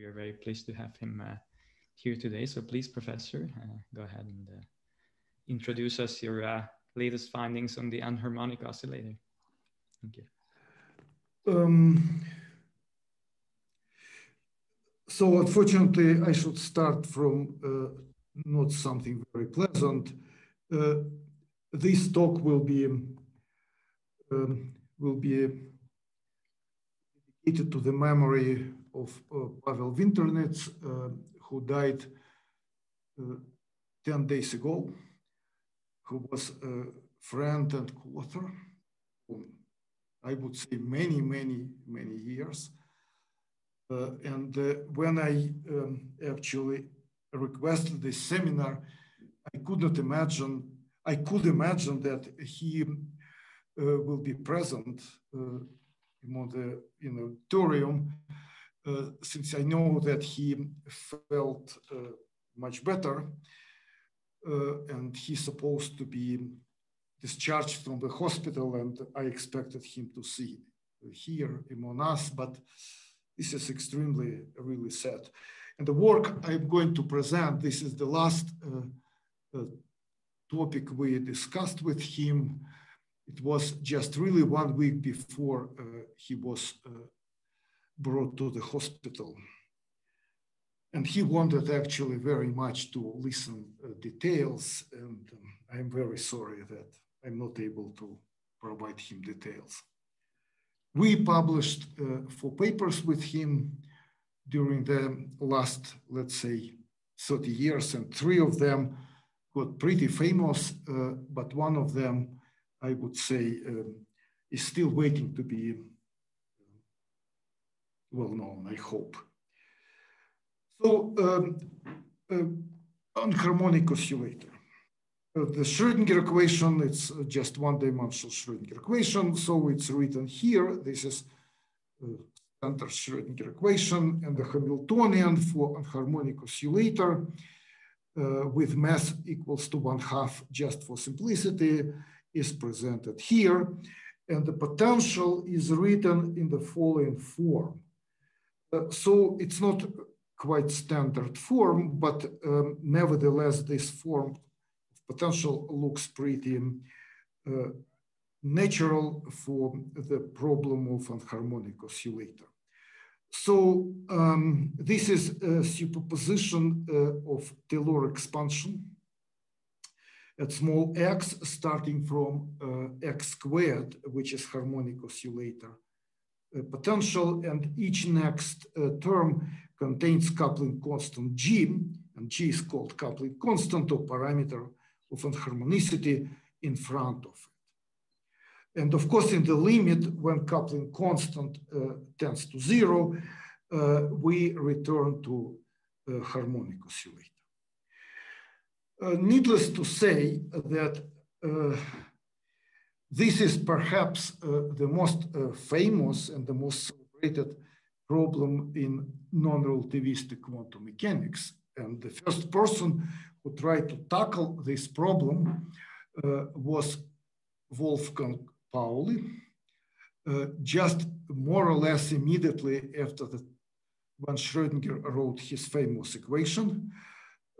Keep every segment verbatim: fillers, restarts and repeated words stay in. we are very pleased to have him uh, here today. So please, Professor, uh, go ahead and uh, introduce us your uh, latest findings on the anharmonic oscillator. Thank you. Um, so unfortunately, I should start from uh, not something very pleasant. Uh, this talk will be um, will be dedicated to the memory of uh, Pavel Winternitz, uh, who died uh, ten days ago, who was a friend and co-author, I would say many, many, many years. Uh, and uh, when I um, actually requested this seminar, I could not imagine, I could imagine that he uh, will be present uh, in the in the auditorium, uh, since I know that he felt uh, much better. Uh, and he's supposed to be discharged from the hospital, and I expected him to see here among us, but this is extremely, really sad. And the work I'm going to present, this is the last uh, uh, topic we discussed with him. It was just really one week before uh, he was uh, brought to the hospital. And he wanted actually very much to listen uh, details, and um, I'm very sorry that I'm not able to provide him details. We published uh, four papers with him during the last, let's say, thirty years, and three of them got pretty famous, uh, but one of them, I would say, um, is still waiting to be well known, I hope. So, um, uh, anharmonic oscillator. Uh, the Schrödinger equation, it's just one-dimensional Schrödinger equation, so it's written here. This is uh, standard Schrödinger equation, and the Hamiltonian for anharmonic oscillator uh, with mass equals to one half, just for simplicity, is presented here. And the potential is written in the following form. Uh, so it's not quite standard form, but um, nevertheless, this form of potential looks pretty uh, natural for the problem of anharmonic oscillator. So um, this is a superposition uh, of Taylor expansion at small x, starting from uh, x squared, which is harmonic oscillator uh, potential, and each next uh, term contains coupling constant G, and G is called coupling constant or parameter of anharmonicity in front of it. And of course, in the limit, when coupling constant uh, tends to zero, uh, we return to uh, harmonic oscillator. Uh, needless to say that uh, this is perhaps uh, the most uh, famous and the most celebrated problem in non-relativistic quantum mechanics. And the first person who tried to tackle this problem uh, was Wolfgang Pauli, uh, just more or less immediately after the, when Schrödinger wrote his famous equation.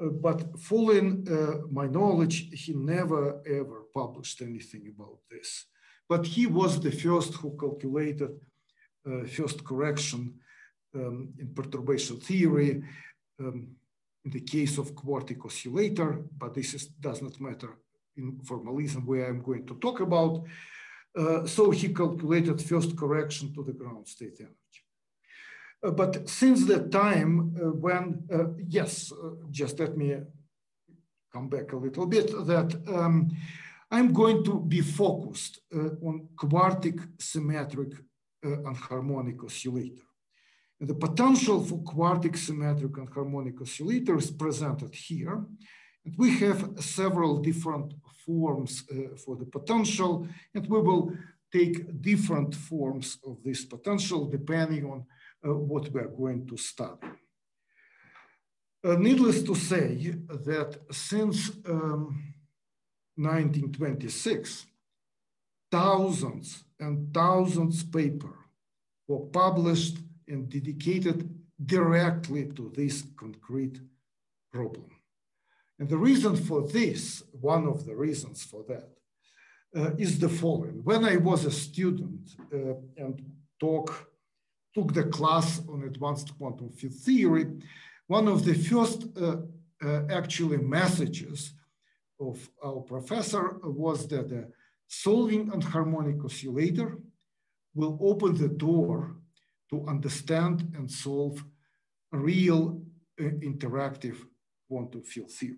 Uh, but following uh, my knowledge, he never ever published anything about this. But he was the first who calculated Uh, first correction um, in perturbation theory um, in the case of quartic oscillator, but this is, does not matter in formalism where I'm going to talk about. Uh, so he calculated first correction to the ground state energy. Uh, but since that time uh, when, uh, yes, uh, just let me come back a little bit, that um, I'm going to be focused uh, on quartic symmetric Uh, anharmonic oscillator. And the potential for quartic symmetric anharmonic oscillator is presented here. And we have several different forms uh, for the potential, and we will take different forms of this potential depending on uh, what we are going to study. Uh, needless to say that since um, nineteen twenty-six, thousands and thousands of papers were published and dedicated directly to this concrete problem. And the reason for this, one of the reasons for that, uh, is the following. When I was a student uh, and talk, took the class on advanced quantum field theory, one of the first uh, uh, actually messages of our professor was that uh, solving anharmonic oscillator will open the door to understand and solve real uh, interactive quantum field theory.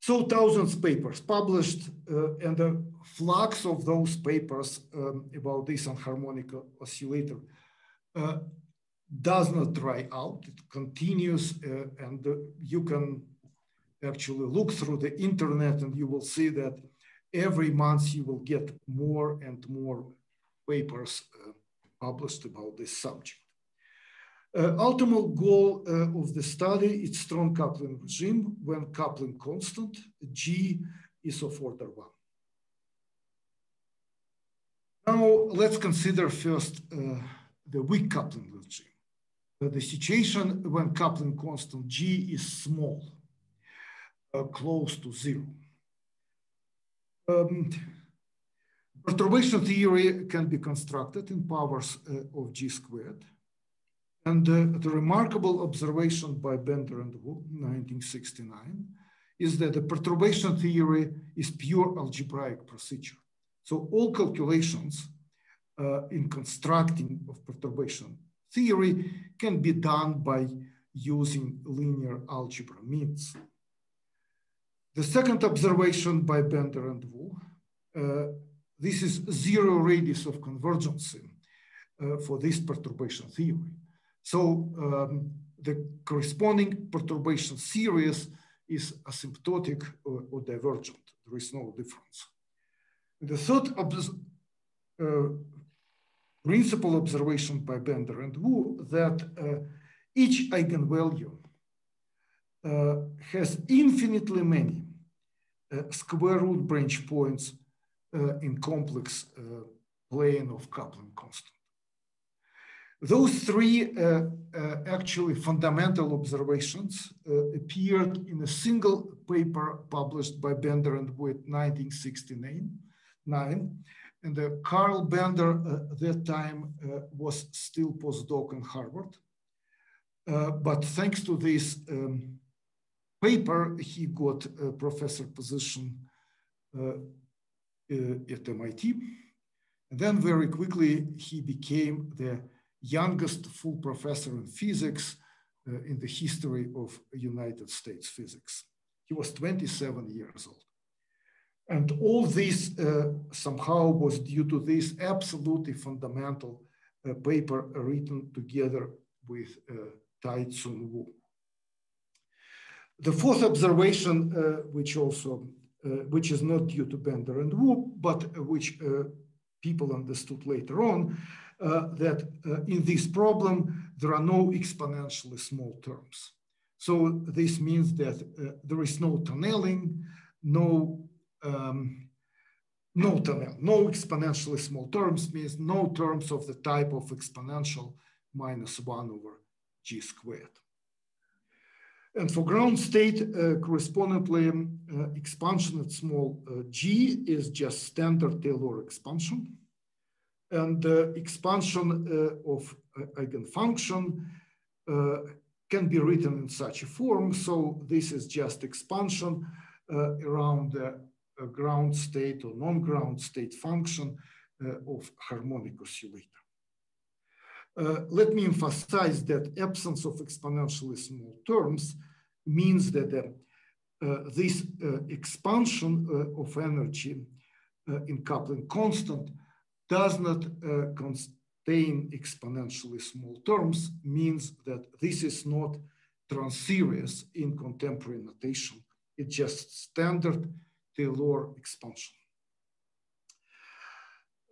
So thousands of papers published uh, and the flux of those papers um, about this anharmonic oscillator uh, does not dry out, it continues uh, and uh, you can actually look through the internet and you will see that every month you will get more and more papers uh, published about this subject. Uh, ultimate goal uh, of the study is strong coupling regime when coupling constant G is of order one. Now let's consider first uh, the weak coupling regime. Uh, the situation when coupling constant G is small, uh, close to zero. Um, Perturbation theory can be constructed in powers uh, of G squared. And uh, the remarkable observation by Bender and Wu, nineteen sixty-nine, is that the perturbation theory is pure algebraic procedure. So all calculations uh, in constructing of perturbation theory can be done by using linear algebra means. The second observation by Bender and Wu, uh, this is zero radius of convergence uh, for this perturbation theory. So um, the corresponding perturbation series is asymptotic or, or divergent. There is no difference. The third obs uh, principal observation by Bender and Wu that uh, each eigenvalue uh, has infinitely many uh, square root branch points uh, in complex uh, plane of coupling constant. Those three uh, uh, actually fundamental observations uh, appeared in a single paper published by Bender and Wu in nineteen sixty-nine. And uh, Carl Bender at uh, that time uh, was still postdoc in Harvard. Uh, but thanks to this um, paper, he got a professor position uh, uh, at M I T. And then very quickly, he became the youngest full professor in physics uh, in the history of United States physics. He was twenty-seven years old. And all this uh, somehow was due to this absolutely fundamental uh, paper written together with uh, Tai Tsun Wu. The fourth observation, uh, which also, uh, which is not due to Bender and Wu, but which uh, people understood later on, Uh, that uh, in this problem, there are no exponentially small terms. So this means that uh, there is no tunneling, no, um, no tunnel, no exponentially small terms means no terms of the type of exponential minus one over G squared. And for ground state, uh, correspondingly, uh, expansion at small uh, g is just standard Taylor expansion. And uh, expansion uh, of uh, eigenfunction uh, can be written in such a form. So this is just expansion uh, around the uh, ground state or non-ground state function uh, of harmonic oscillator. Uh, let me emphasize that absence of exponentially small terms means that uh, uh, this uh, expansion uh, of energy uh, in coupling constant does not uh, contain exponentially small terms means that this is not transserious in contemporary notation. It's just standard Taylor expansion.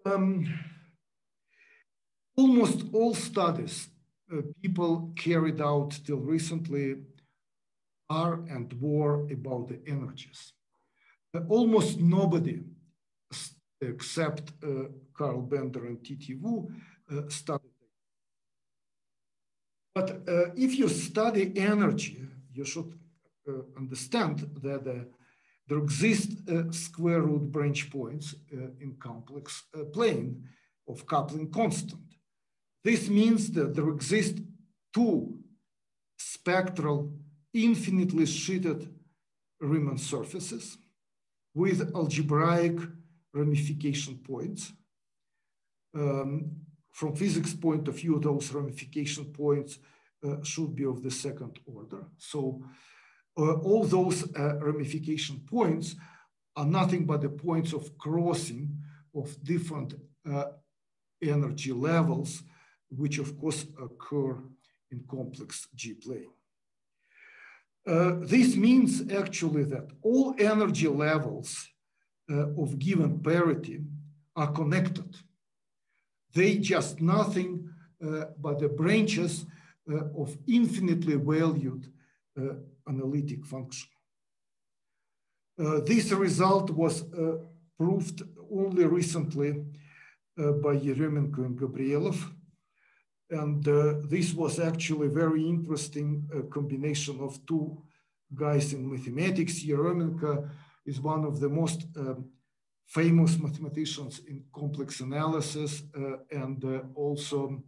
Um, almost all studies uh, people carried out till recently are and were about the energies. Uh, almost nobody except uh, Carl Bender and T T Wu uh, studied But uh, if you study energy, you should uh, understand that uh, there exist uh, square root branch points uh, in complex uh, plane of coupling constant. This means that there exist two spectral, infinitely sheeted Riemann surfaces with algebraic ramification points. Um, from physics point of view, those ramification points uh, should be of the second order. So uh, all those uh, ramification points are nothing but the points of crossing of different uh, energy levels, which of course occur in complex G plane. Uh, this means actually that all energy levels uh, of given parity are connected. They just nothing uh, but the branches uh, of infinitely valued uh, analytic function. Uh, this result was uh, proved only recently uh, by Yeremenko and Gabrielov. And uh, this was actually very interesting uh, combination of two guys in mathematics. Yeremenko is one of the most um, famous mathematicians in complex analysis uh, and uh, also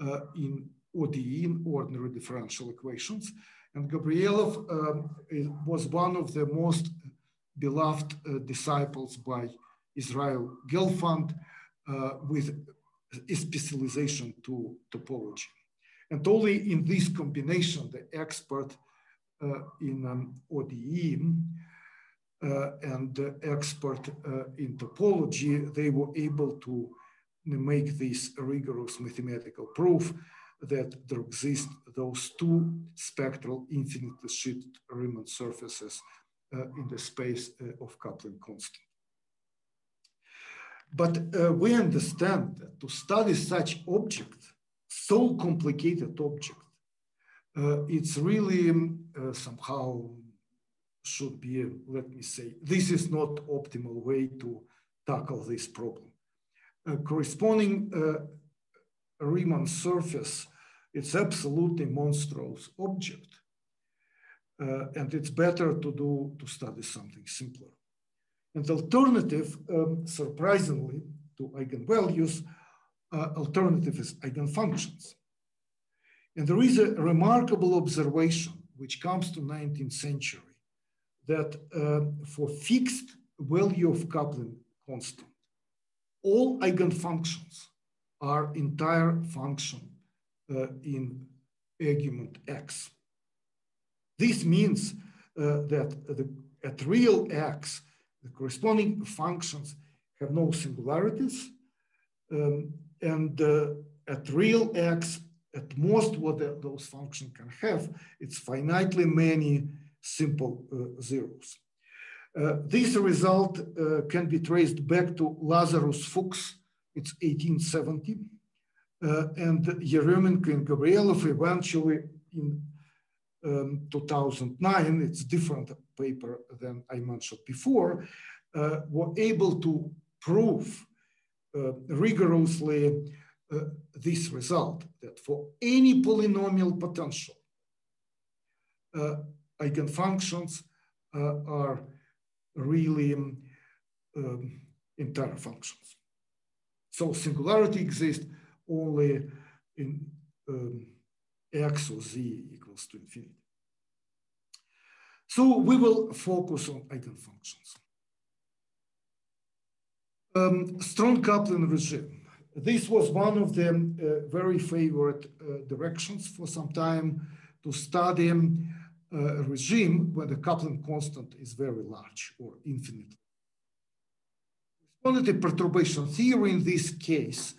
uh, in O D E, in ordinary differential equations. And Gabrielov um, was one of the most beloved uh, disciples by Israel Gelfand uh, with specialization to topology. And only in this combination, the expert uh, in um, O D E uh, and the expert uh, in topology, they were able to make this rigorous mathematical proof that there exist those two spectral infinitely sheeted Riemann surfaces uh, in the space uh, of coupling constant. But uh, we understand that to study such object, so complicated object, uh, it's really uh, somehow should be, let me say, this is not optimal way to tackle this problem. Uh, corresponding uh, Riemann surface, it's absolutely monstrous object. Uh, and it's better to do, to study something simpler. And alternative, um, surprisingly, to eigenvalues, uh, alternative is eigenfunctions. And there is a remarkable observation which comes to nineteenth century that uh, for fixed value of coupling constant, all eigenfunctions are entire function uh, in argument x. This means uh, that the, at real x, the corresponding functions have no singularities. Um, and uh, at real x, at most what the, those functions can have, it's finitely many simple uh, zeros. Uh, this result uh, can be traced back to Lazarus Fuchs, it's eighteen seventy. Uh, and Yeremenko and Gabrielov eventually in um, two thousand nine, it's different paper than I mentioned before, uh, were able to prove uh, rigorously uh, this result that for any polynomial potential, uh, eigenfunctions uh, are really um, entire functions. So singularity exists only in um, x or z equals to infinity. So we will focus on eigenfunctions. Um, strong coupling regime. This was one of the uh, very favorite uh, directions for some time to study uh, a regime where the coupling constant is very large or infinite. Corresponding perturbation theory in this case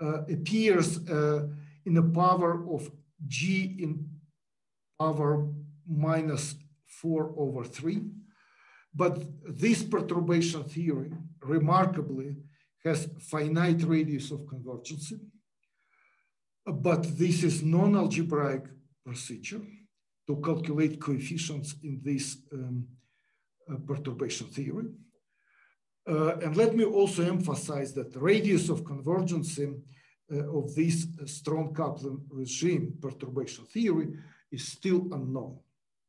uh, appears uh, in the power of g in power minus four over three, but this perturbation theory remarkably has finite radius of convergence, but this is non-algebraic procedure to calculate coefficients in this um, uh, perturbation theory. Uh, and let me also emphasize that the radius of convergence uh, of this strong coupling regime, perturbation theory, is still unknown.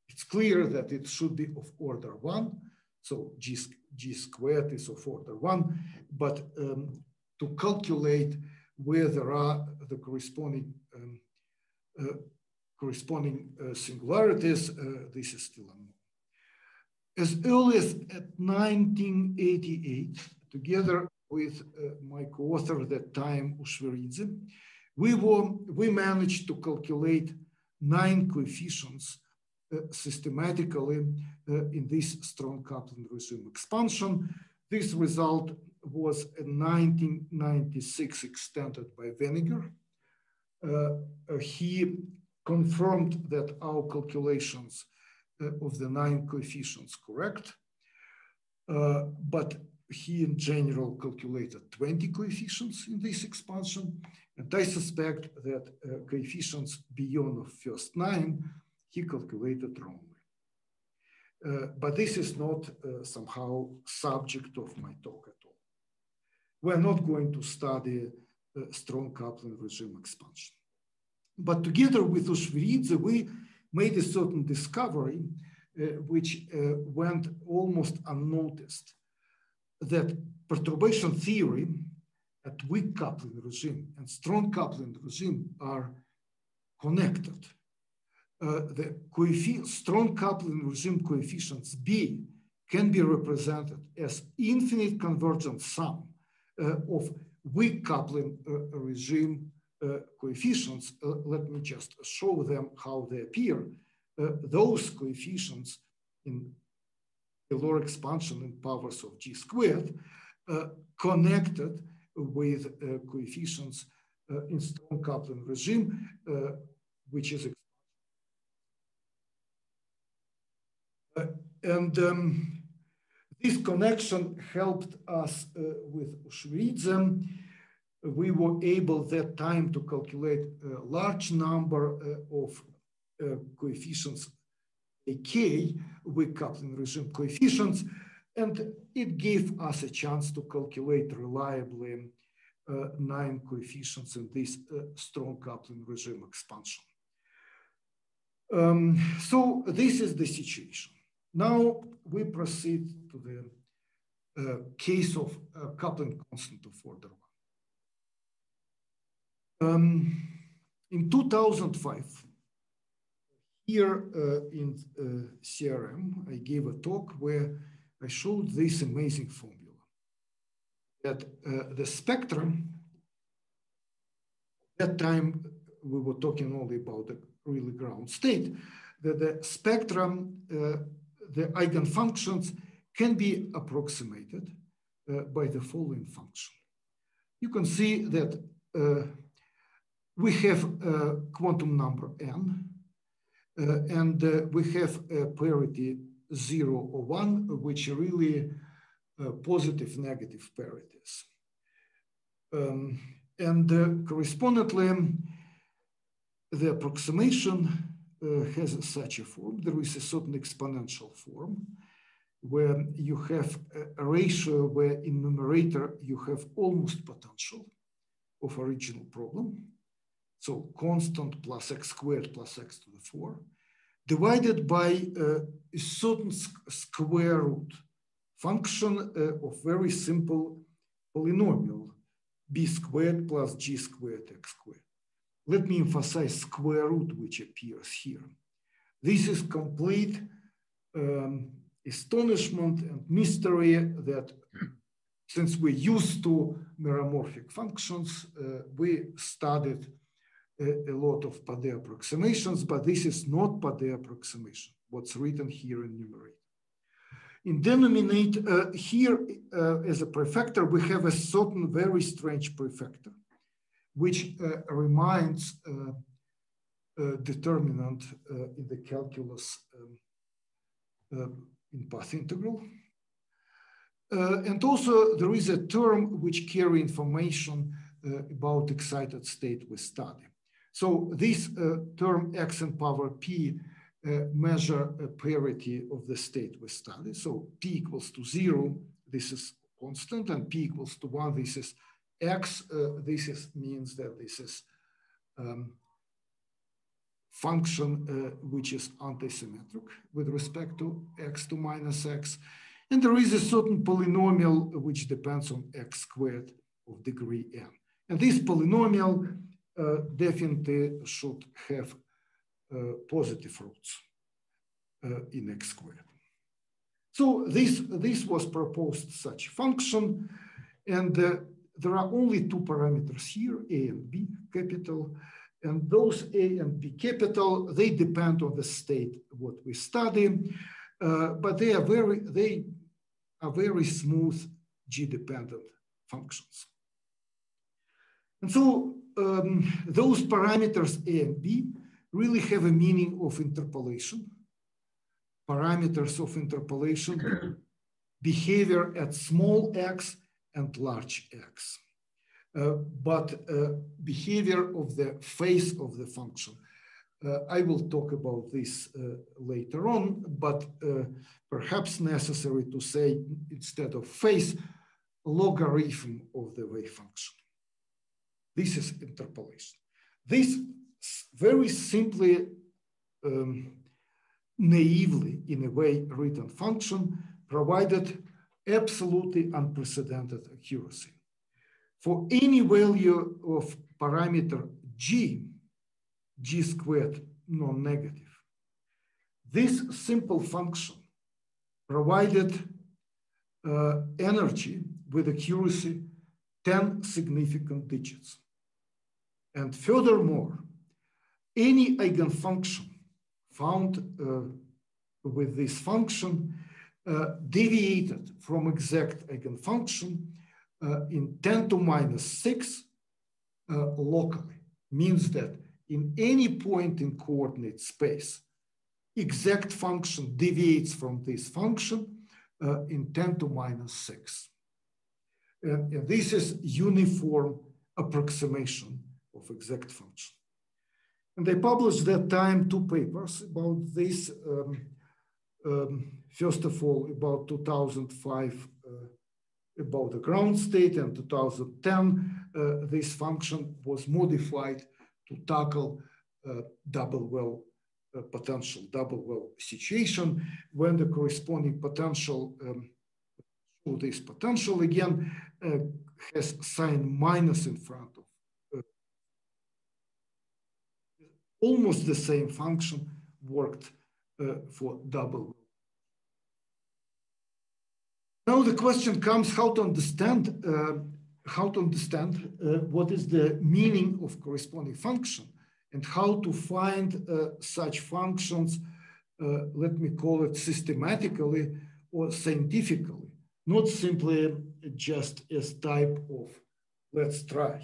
It's clear that it should be of order one, so G, G squared is of order one, but um, to calculate where there are the corresponding um, uh, corresponding uh, singularities, uh, this is still unknown. As early as at nineteen eighty-eight, together with uh, my co-author at that time, Ushveridze, we, were, we managed to calculate nine coefficients uh, systematically uh, in this strong coupling regime expansion. This result was in nineteen ninety-six extended by Wenninger. Uh, uh, he confirmed that our calculations uh, of the nine coefficients correct, uh, but he in general calculated twenty coefficients in this expansion. And I suspect that uh, coefficients beyond the first nine, he calculated wrongly. Uh, but this is not uh, somehow subject of my talk at all. We're not going to study uh, strong coupling regime expansion. But together with Ushveridze, we made a certain discovery uh, which uh, went almost unnoticed, that perturbation theory at weak coupling regime and strong coupling regime are connected. Uh, the strong coupling regime coefficients B can be represented as infinite convergent sum uh, of weak coupling uh, regime Uh, coefficients. Uh, let me just show them how they appear. Uh, those coefficients in Euler expansion in powers of G squared uh, connected with uh, coefficients uh, in strong coupling regime, uh, which is uh, and um, this connection helped us uh, with Ushveridze. We were able that time to calculate a large number uh, of uh, coefficients, A K, weak coupling regime coefficients, and it gave us a chance to calculate reliably uh, nine coefficients in this uh, strong coupling regime expansion. Um, so this is the situation. Now we proceed to the uh, case of uh, coupling constant of order one. Um, in two thousand five, here uh, in uh, C R M, I gave a talk where I showed this amazing formula that uh, the spectrum, that time we were talking only about the really ground state, that the spectrum, uh, the eigenfunctions can be approximated uh, by the following function. You can see that uh, we have a quantum number n, uh, and uh, we have a parity zero or one, which are really uh, positive negative parities. Um, and uh, correspondingly, the approximation uh, has such a form. There is a certain exponential form where you have a ratio where in numerator you have almost potential of original problem. So constant plus x squared plus x to the four, divided by uh, a certain square root function uh, of very simple polynomial, b squared plus g squared x squared. Let me emphasize square root, which appears here. This is complete um, astonishment and mystery that since we're used to meromorphic functions, uh, we studied A, a lot of Padé approximations, but this is not Padé approximation, what's written here in numerator. In denominator, uh, here uh, as a prefactor, we have a certain very strange prefactor, which uh, reminds uh, uh, determinant uh, in the calculus um, uh, in path integral. Uh, and also there is a term which carry information uh, about excited state we study. So this uh, term x and power p uh, measure a parity of the state we study. So p equals to zero, this is constant, and p equals to one, this is x, uh, this is, means that this is um, function uh, which is antisymmetric with respect to x to minus x. And there is a certain polynomial which depends on x squared of degree n. And this polynomial uh, definitely should have uh, positive roots uh, in x squared. So this, this was proposed such function. And uh, there are only two parameters here, A and B capital. And those A and B capital, they depend on the state what we study. Uh, but they are very, they are very smooth G-dependent functions. And so um, those parameters A and B really have a meaning of interpolation. Parameters of interpolation, behavior at small x and large x. Uh, but uh, behavior of the phase of the function. Uh, I will talk about this uh, later on, but uh, perhaps necessary to say instead of phase, logarithm of the wave function. This is interpolation. This very simply, um, naively in a way written function provided absolutely unprecedented accuracy. For any value of parameter g, g squared non-negative, this simple function provided uh, energy with accuracy ten significant digits. And furthermore, any eigenfunction found uh, with this function uh, deviated from exact eigenfunction Uh, in ten to minus six uh, locally, means that in any point in coordinate space, exact function deviates from this function uh, in ten to minus six. And, and this is uniform approximation of exact function. And they published that time two papers about this. Um, um, first of all, about two thousand five, uh, about the ground state, and two thousand ten, uh, this function was modified to tackle uh, double well uh, potential, double well situation, when the corresponding potential, um, so this potential again uh, has sign minus in front of. Uh, almost the same function worked uh, for double. Now the question comes how to understand uh, how to understand uh, what is the meaning of corresponding function and how to find uh, such functions, uh, let me call it systematically or scientifically, not simply just as type of let's try.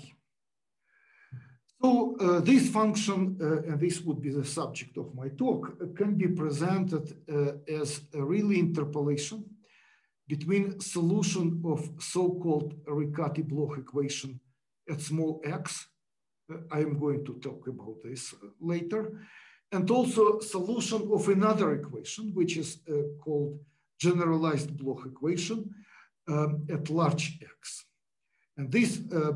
So uh, this function, uh, and this would be the subject of my talk, uh, can be presented uh, as a really interpolation between solution of so-called Riccati-Bloch equation at small x, uh, I am going to talk about this uh, later, and also solution of another equation, which is uh, called generalized Bloch equation um, at large x. And this uh,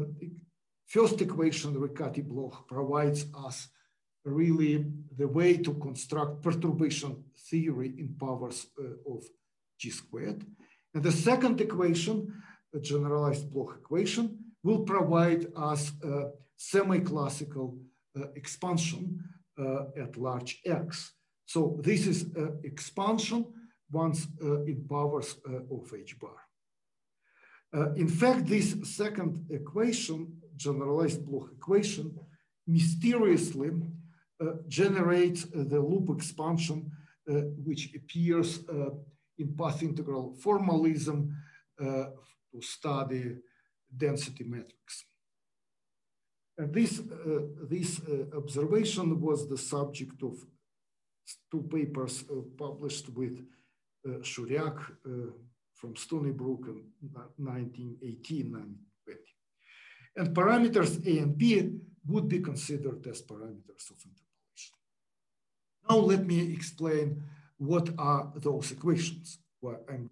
first equation, Riccati-Bloch, provides us really the way to construct perturbation theory in powers uh, of g squared. And the second equation, the generalized Bloch equation, will provide us a semi-classical uh, expansion uh, at large x. So this is uh, expansion once uh, in powers uh, of h bar. Uh, in fact, this second equation, generalized Bloch equation, mysteriously uh, generates the loop expansion uh, which appears uh, in path integral formalism uh, to study density metrics. And this, uh, this uh, observation was the subject of two papers uh, published with uh, Shuriak uh, from Stony Brook in nineteen eighteen and nineteen twenty. And parameters A and B would be considered as parameters of interpolation. Now let me explain what are those equations. Well, I'm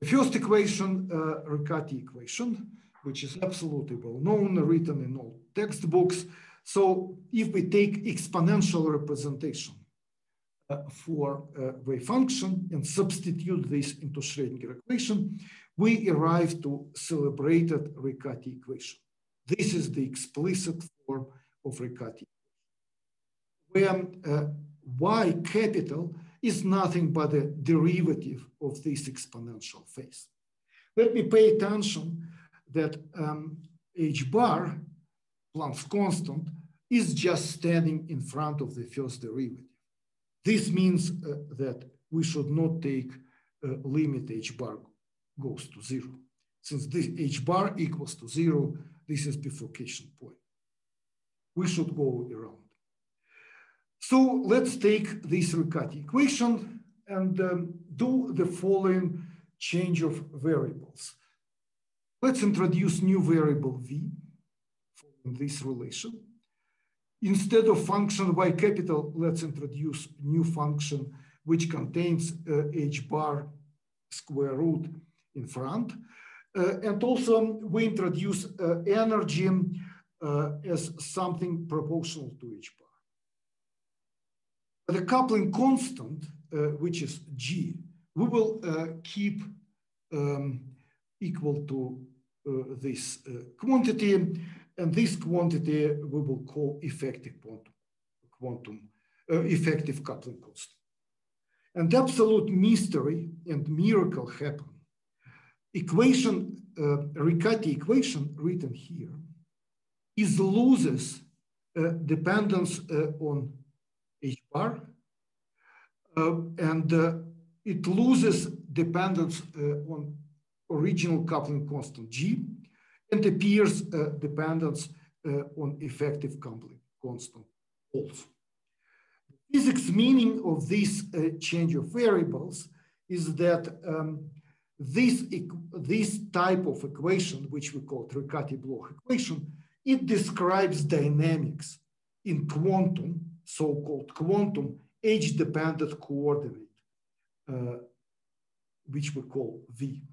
The first equation, uh, Riccati equation, which is absolutely well known, written in all textbooks. So if we take exponential representation uh, for uh, wave function and substitute this into Schrödinger equation, we arrive to celebrated Riccati equation. This is the explicit form of Riccati, where uh, y capital is nothing but a derivative of this exponential phase. Let me pay attention that um, h bar, Planck's constant, is just standing in front of the first derivative. This means uh, that we should not take uh, limit h bar goes to zero. Since this h bar equals to zero, this is bifurcation point. We should go around. So let's take this Riccati equation and um, do the following change of variables. Let's introduce new variable v in this relation. Instead of function y capital, let's introduce new function which contains uh, h bar square root in front. Uh, and also we introduce uh, energy uh, as something proportional to h bar. The coupling constant, uh, which is G, we will uh, keep um, equal to uh, this uh, quantity, and this quantity we will call effective quantum, quantum uh, effective coupling constant. And absolute mystery and miracle happen. Equation, uh, Riccati equation written here, is loses uh, dependence uh, on h bar, uh, and uh, it loses dependence uh, on original coupling constant G, and appears uh, dependence uh, on effective coupling constant also. The physics meaning of this uh, change of variables is that um, this, this type of equation, which we call Riccati-Bloch equation, it describes dynamics in quantum, so-called quantum h-dependent coordinate, uh, which we call v.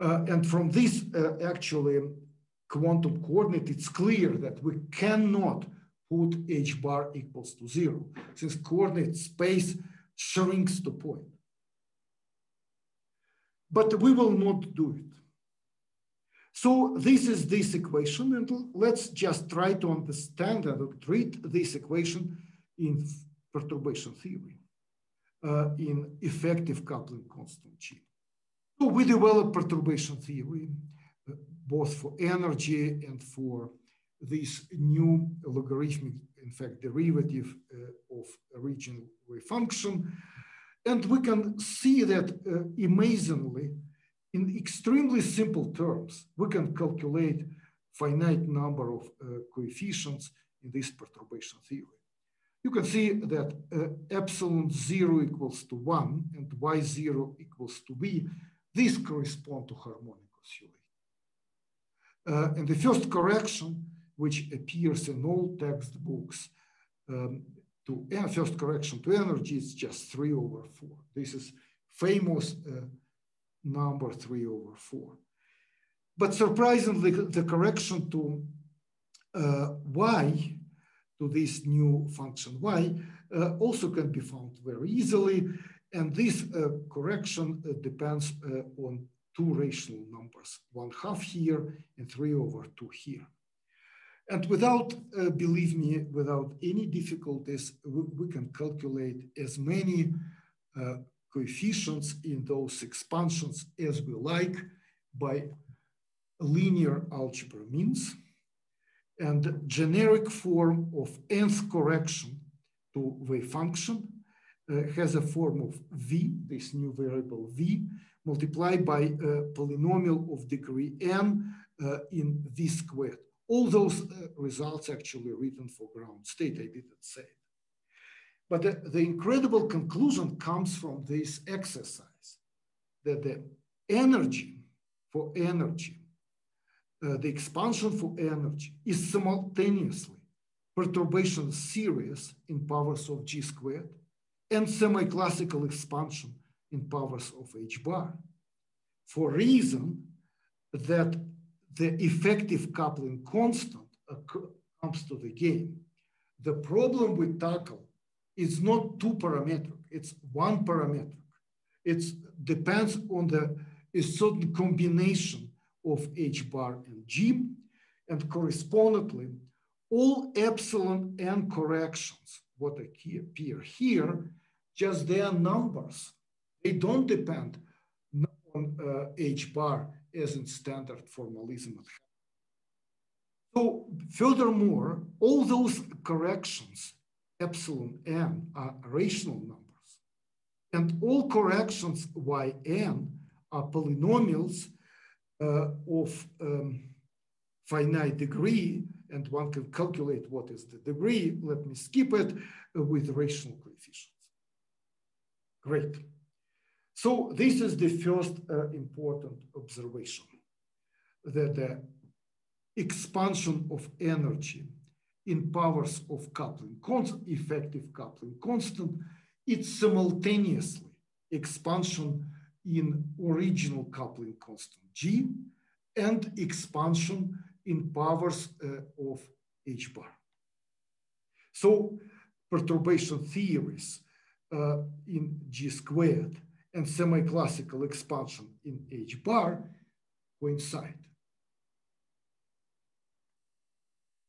Uh, and from this uh, actually quantum coordinate, it's clear that we cannot put h bar equals to zero, since coordinate space shrinks to point. But we will not do it. So this is this equation, and let's just try to understand and treat this equation in perturbation theory, uh, in effective coupling constant G. So we develop perturbation theory, uh, both for energy and for this new logarithmic, in fact, derivative uh, of original wave function. And we can see that uh, amazingly, in extremely simple terms, we can calculate finite number of uh, coefficients in this perturbation theory. You can see that uh, epsilon zero equals to one and y zero equals to b. These correspond to harmonic oscillator. Uh, and the first correction, which appears in all textbooks, um, to uh, first correction to energy is just three over four. This is famous. Uh, number three over four. But surprisingly, the correction to uh, y, to this new function y, uh, also can be found very easily. And this uh, correction uh, depends uh, on two rational numbers, one half here and three over two here. And without, uh, believe me, without any difficulties, we, we can calculate as many uh, coefficients in those expansions as we like by linear algebra means, and generic form of nth correction to wave function uh, has a form of v, this new variable v, multiplied by a polynomial of degree n uh, in v squared. All those uh, results actually written for ground state, I didn't say it. But the, the incredible conclusion comes from this exercise, that the energy for energy, uh, the expansion for energy is simultaneously perturbation series in powers of g squared and semi-classical expansion in powers of h bar for reason that the effective coupling constant comes to the game. The problem we tackle is not two parametric, it's one parametric. It depends on the a certain combination of H bar and G, and correspondingly, all epsilon n corrections, what appear here, just their numbers. They don't depend on uh, H bar as in standard formalism. So furthermore, all those corrections, epsilon n, are rational numbers. And all corrections yn are polynomials uh, of um, finite degree, and one can calculate what is the degree. Let me skip it uh, with rational coefficients. Great. So this is the first uh, important observation, that the expansion of energy in powers of coupling constant, effective coupling constant, it's simultaneously expansion in original coupling constant G and expansion in powers uh, of H bar. So perturbation theories uh, in G squared and semi-classical expansion in H bar coincide.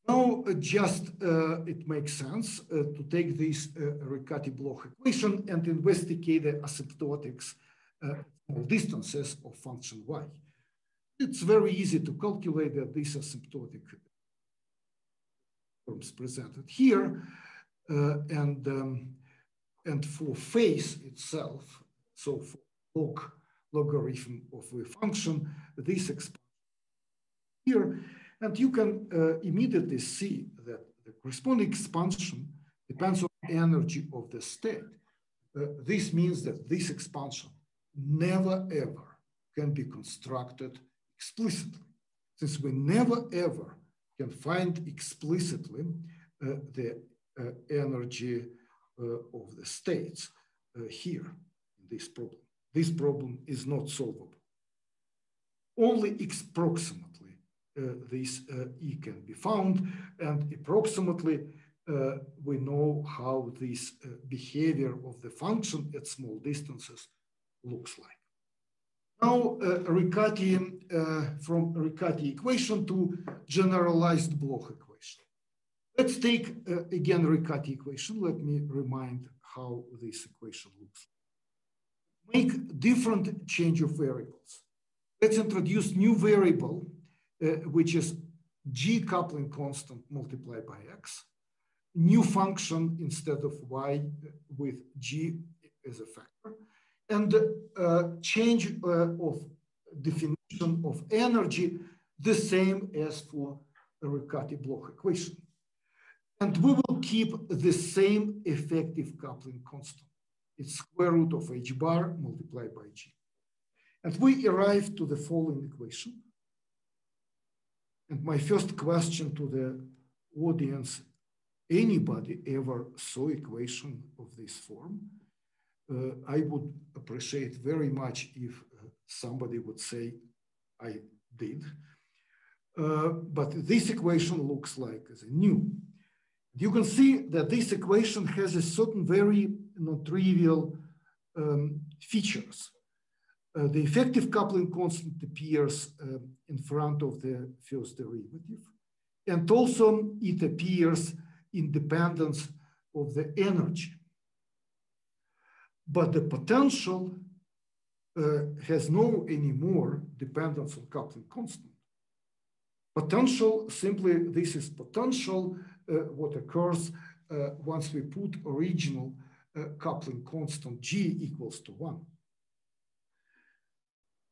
Now, uh, just uh, it makes sense uh, to take this uh, Riccati-Bloch equation and investigate the asymptotics Uh, distances of function y. It's very easy to calculate that these asymptotic terms presented here, uh, and um, and for phase itself, so for log logarithm of a function, this expansion here, and you can uh, immediately see that the corresponding expansion depends on the energy of the state. Uh, this means that this expansion never ever can be constructed explicitly, since we never ever can find explicitly uh, the uh, energy uh, of the states uh, here in this problem. This problem is not solvable. Only approximately uh, this uh, E can be found, and approximately uh, we know how this uh, behavior of the function at small distances looks like. Now, uh, Riccati, uh, from Riccati equation to generalized Bloch equation. Let's take uh, again Riccati equation. Let me remind how this equation looks. Make different change of variables. Let's introduce new variable, uh, which is G coupling constant multiplied by X, new function instead of Y with G as a factor, and uh, change uh, of definition of energy, the same as for the Riccati-Bloch equation. And we will keep the same effective coupling constant. It's square root of H bar multiplied by G. And we arrive to the following equation. And my first question to the audience, anybody ever saw equation of this form? Uh, I would appreciate very much if uh, somebody would say, I did. Uh, but this equation looks like as a new. You can see that this equation has a certain very non-trivial um, features. Uh, the effective coupling constant appears uh, in front of the first derivative. And also it appears in dependence of the energy. But the potential uh, has no anymore dependence on coupling constant. Potential, simply this is potential, uh, what occurs uh, once we put original uh, coupling constant G equals to one.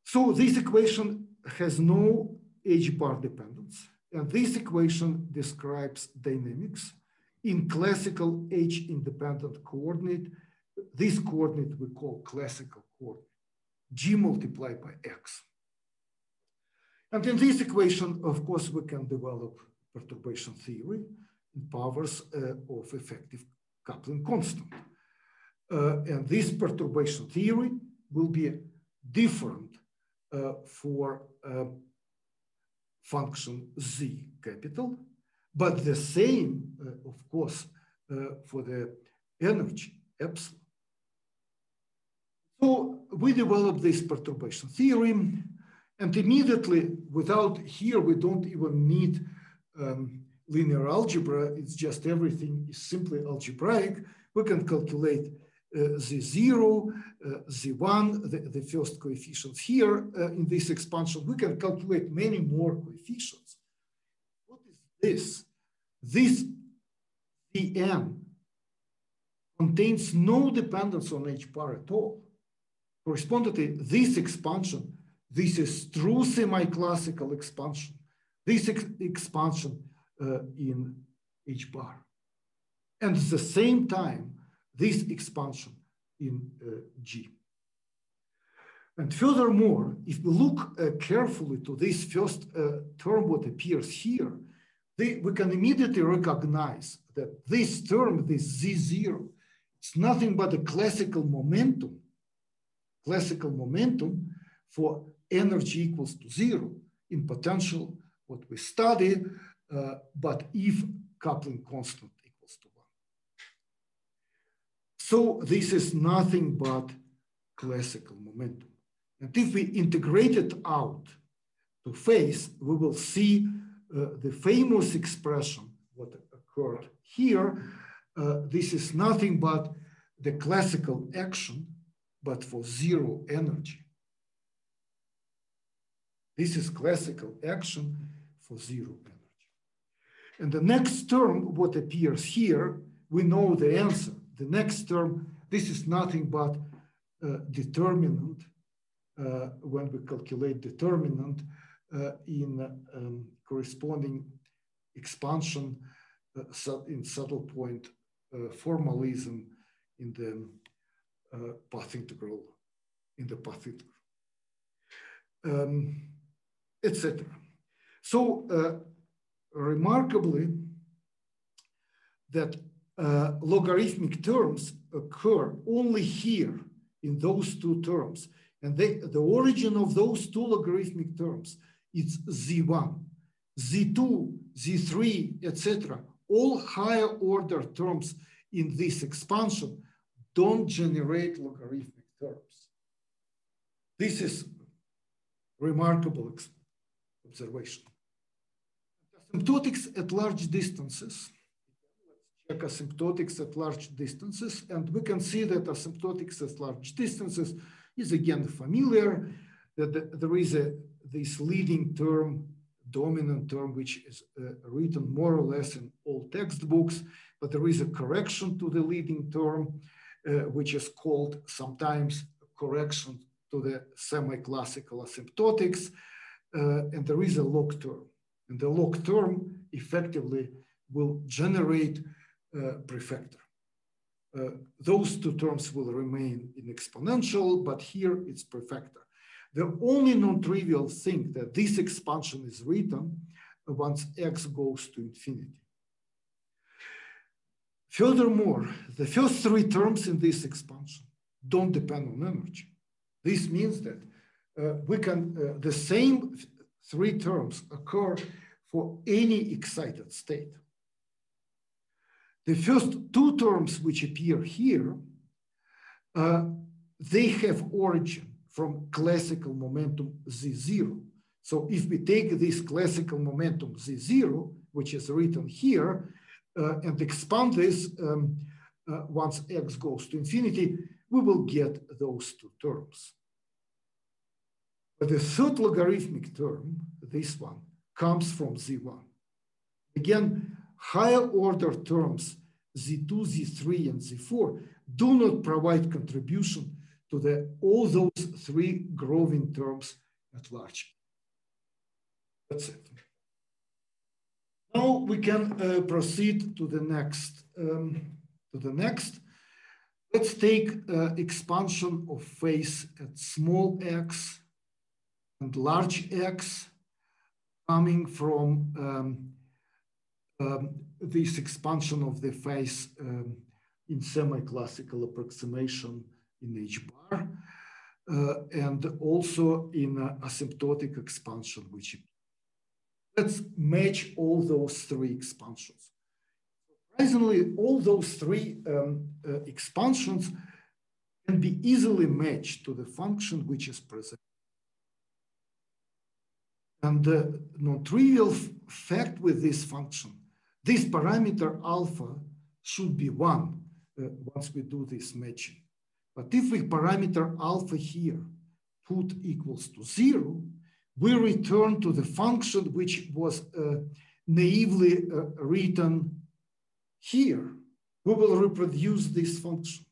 So this equation has no H bar dependence. And this equation describes dynamics in classical H independent coordinate. This coordinate we call classical coordinate, G multiplied by X. And in this equation, of course, we can develop perturbation theory in powers uh, of effective coupling constant. Uh, and this perturbation theory will be different uh, for uh, function z capital, but the same, uh, of course, uh, for the energy epsilon. So we developed this perturbation theorem, and immediately, without here, we don't even need um, linear algebra. It's just everything is simply algebraic. We can calculate Uh, the zero, uh, the one, the, the first coefficients here uh, in this expansion. We can calculate many more coefficients. What is this? This C M contains no dependence on H bar at all. Correspondingly, this expansion, this is true semi-classical expansion. This ex expansion uh, in H bar, and at the same time, this expansion in uh, G. And furthermore, if we look uh, carefully to this first uh, term, what appears here, they, we can immediately recognize that this term, this Z zero, it's nothing but a classical momentum, classical momentum for energy equals to zero in potential, what we study, uh, but if coupling constant. So this is nothing but classical momentum. And if we integrate it out to phase, we will see uh, the famous expression, what occurred here. Uh, this is nothing but the classical action, but for zero energy. This is classical action for zero energy. And the next term, what appears here, we know the answer. The next term, this is nothing but uh, determinant uh, when we calculate determinant uh, in uh, um, corresponding expansion uh, sub in subtle point uh, formalism in the uh, path integral, in the path integral, um, et cetera. So uh, remarkably, that Uh, logarithmic terms occur only here in those two terms. And they, the origin of those two logarithmic terms, it's Z one, Z two, Z three, et cetera. All higher order terms in this expansion don't generate logarithmic terms. This is remarkable observation. Asymptotics at large distances. Asymptotics at large distances, and we can see that asymptotics at large distances is again familiar, that there is a this leading term, dominant term, which is uh, written more or less in all textbooks, but there is a correction to the leading term, uh, which is called sometimes correction to the semi-classical asymptotics, uh, and there is a log term, and the log term effectively will generate Uh, prefactor. Uh, those two terms will remain in exponential, but here it's prefactor. The only non-trivial thing that this expansion is written once x goes to infinity. Furthermore, the first three terms in this expansion don't depend on energy. This means that uh, we can, uh, the same three terms occur for any excited state. The first two terms which appear here, uh, they have origin from classical momentum Z zero. So if we take this classical momentum Z zero, which is written here, uh, and expand this um, uh, once x goes to infinity, we will get those two terms. But the third logarithmic term, this one, comes from Z one. Again, higher order terms Z two, Z three, and Z four do not provide contribution to the, all those three growing terms at large. That's it. Now we can uh, proceed to the next. Um, to the next. Let's take uh, expansion of phase at small x and large x coming from um, Um, this expansion of the phase um, in semi-classical approximation in H bar. uh, and also in uh, asymptotic expansion, which let's match all those three expansions. Surprisingly, all those three um, uh, expansions can be easily matched to the function which is present. And the non-trivial fact with this function, this parameter alpha should be one uh, once we do this matching. But if we parameter alpha here put equals to zero, we return to the function which was uh, naively uh, written here. We will reproduce this function.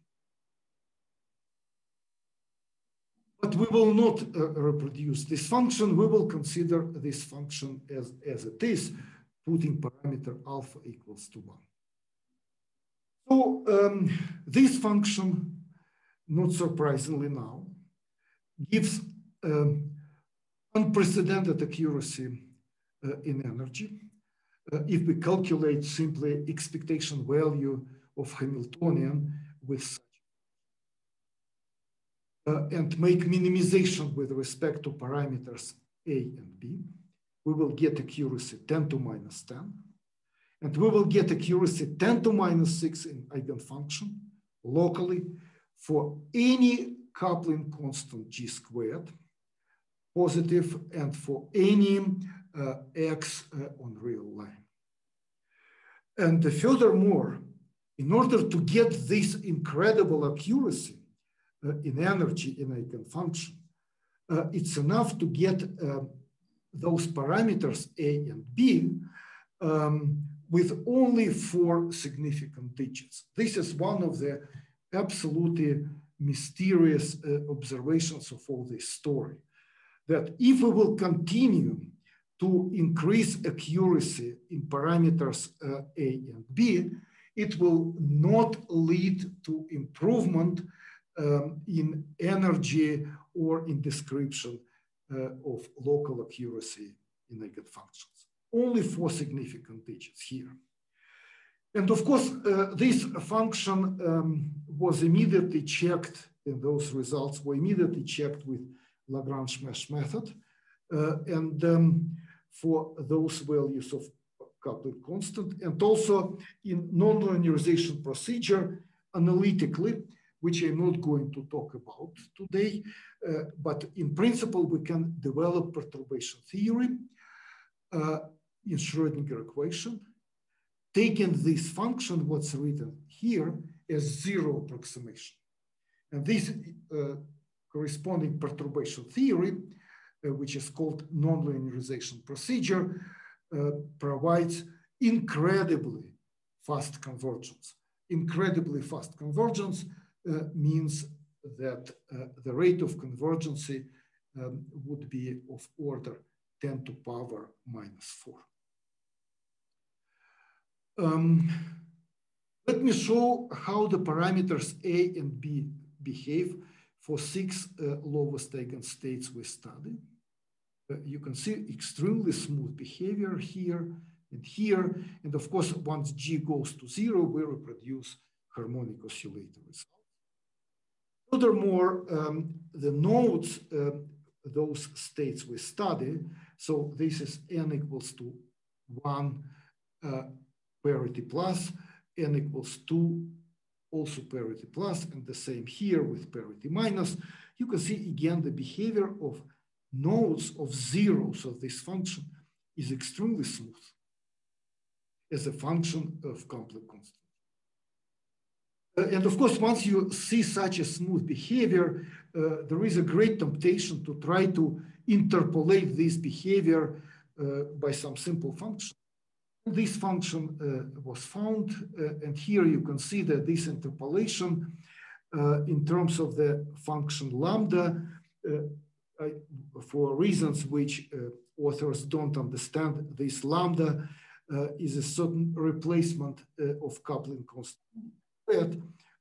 But we will not uh, reproduce this function. We will consider this function as, as it is, putting parameter alpha equals to one. So um, this function, not surprisingly now, gives um, unprecedented accuracy uh, in energy. Uh, if we calculate simply expectation value of Hamiltonian with such Uh, and make minimization with respect to parameters A and B, we will get accuracy ten to minus ten. And we will get accuracy ten to minus six in eigenfunction locally for any coupling constant G squared positive and for any uh, X uh, on real line. And uh, furthermore, in order to get this incredible accuracy, Uh, in energy in eigenfunction, uh, it's enough to get uh, those parameters A and B um, with only four significant digits. This is one of the absolutely mysterious uh, observations of all this story, that if we will continue to increase accuracy in parameters uh, A and B, it will not lead to improvement Um, in energy or in description uh, of local accuracy in eigenfunctions. Only four significant digits here. And of course, uh, this function um, was immediately checked, and those results were immediately checked with Lagrange mesh method. Uh, and um, for those values of coupling constant, and also in non-linearization procedure analytically, which I'm not going to talk about today, uh, but in principle, we can develop perturbation theory uh, in Schrödinger equation, taking this function, what's written here, as zero approximation. And this uh, corresponding perturbation theory, uh, which is called non-linearization procedure, uh, provides incredibly fast convergence, incredibly fast convergence, Uh, means that uh, the rate of convergence um, would be of order ten to power minus four. Um, let me show how the parameters A and B behave for six uh, lowest eigenstates we study. Uh, you can see extremely smooth behavior here and here. And of course, once G goes to zero, we reproduce harmonic oscillator result. Furthermore, um, the nodes, uh, those states we study, so this is n equals to one uh, parity plus, n equals two also parity plus, and the same here with parity minus. You can see again the behavior of nodes of zeros of this function is extremely smooth as a function of complex constant. And of course, once you see such a smooth behavior, uh, there is a great temptation to try to interpolate this behavior uh, by some simple function. This function uh, was found, uh, and here you can see that this interpolation uh, in terms of the function lambda, uh, I, for reasons which uh, authors don't understand, this lambda uh, is a certain replacement uh, of coupling constant. That,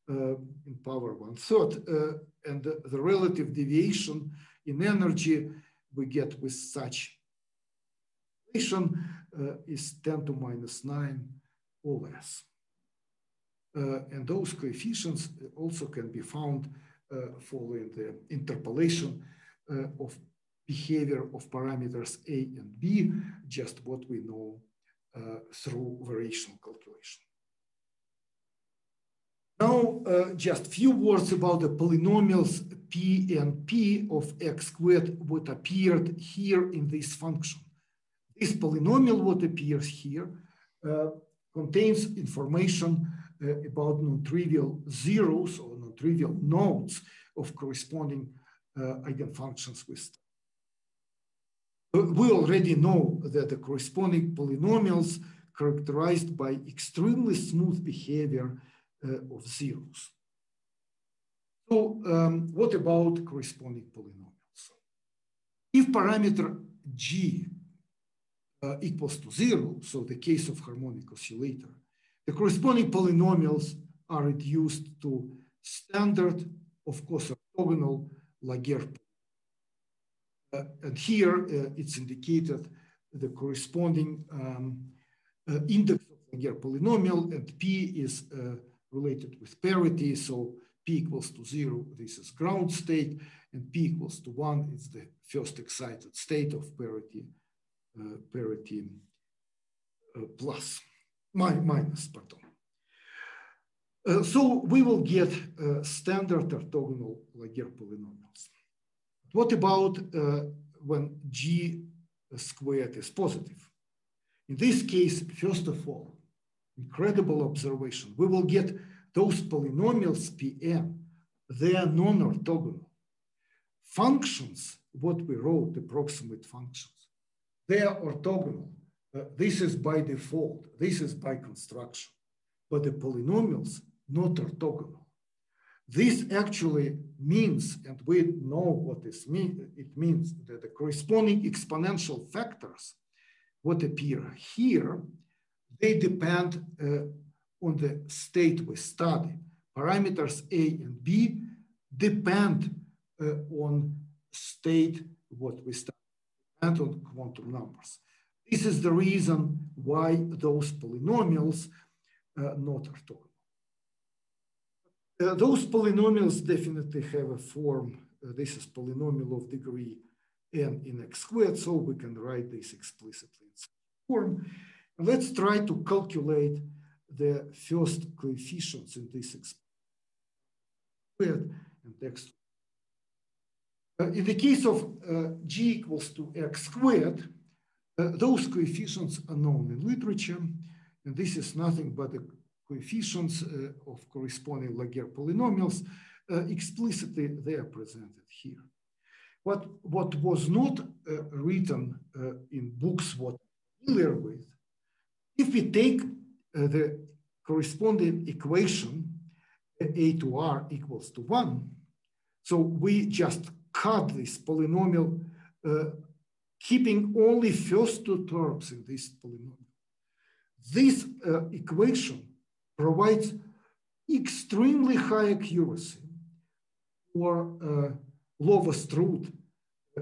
uh, in power one third, uh, and the, the relative deviation in energy we get with such relation uh, is ten to minus nine or less. Uh, and those coefficients also can be found uh, following the interpolation uh, of behavior of parameters A and B, just what we know uh, through variational calculation. Now, uh, just few words about the polynomials P and P of x squared, what appeared here in this function. This polynomial, what appears here, uh, contains information uh, about non-trivial zeros or non-trivial nodes of corresponding uh, eigenfunctions with. We already know that the corresponding polynomials characterized by extremely smooth behavior uh, of zeros. So um, what about corresponding polynomials? If parameter G uh, equals to zero, so the case of harmonic oscillator, the corresponding polynomials are reduced to standard, of course, orthogonal Laguerre. Uh, and here uh, it's indicated the corresponding um, uh, index of Laguerre polynomial, and P is uh, related with parity, so P equals to zero, this is ground state, and P equals to one is the first excited state of parity, uh, parity uh, plus, my, minus, pardon. Uh, so we will get uh, standard orthogonal Laguerre polynomials. What about uh, when G squared is positive? In this case, first of all, incredible observation, we will get those polynomials P M, they are non-orthogonal. Functions, what we wrote, approximate functions, they are orthogonal. Uh, this is by default, this is by construction, but the polynomials, not orthogonal. This actually means, and we know what this mean, it means that the corresponding exponential factors, what appear here, they depend uh, on the state we study. Parameters A and B depend uh, on state what we study and on quantum numbers. This is the reason why those polynomials uh, not orthogonal. Uh, those polynomials definitely have a form. Uh, this is polynomial of degree n in x squared, so we can write this explicitly in some form. And let's try to calculate the first coefficients in this expression and x. Uh, in the case of uh, G equals to x squared, uh, those coefficients are known in literature, and this is nothing but the coefficients uh, of corresponding Laguerre polynomials. Uh, explicitly, they are presented here. What what was not uh, written uh, in books, what I'm familiar with, if we take Uh, the corresponding equation A to R equals to one. So we just cut this polynomial, uh, keeping only first two terms in this polynomial. This uh, equation provides extremely high accuracy or uh, lowest root